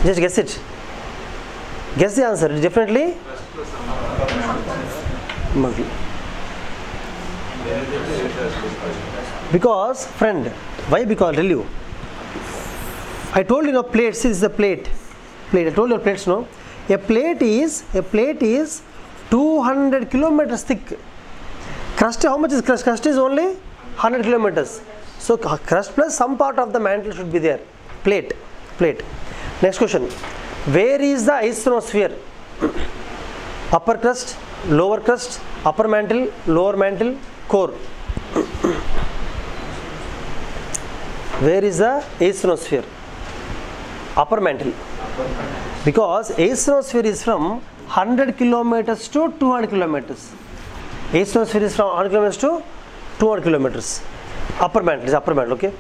Just guess it. Guess the answer. Definitely. Because, friend, why? Because, tell you. I told you, no, plates is the plate. Plate. I told you plates, no. A plate is, a plate is two hundred kilometers thick. Crust, how much is crust? Crust is only one hundred kilometers. So crust plus some part of the mantle should be there. Plate. Plate. Next question. Where is the ionosphere? Upper crust, lower crust, upper mantle, lower mantle, core. Where is the ionosphere? Upper mantle. Because ionosphere is from one hundred kilometers to two hundred kilometers. Ionosphere is from one hundred kilometers to two hundred kilometers. Upper mantle is upper mantle, okay?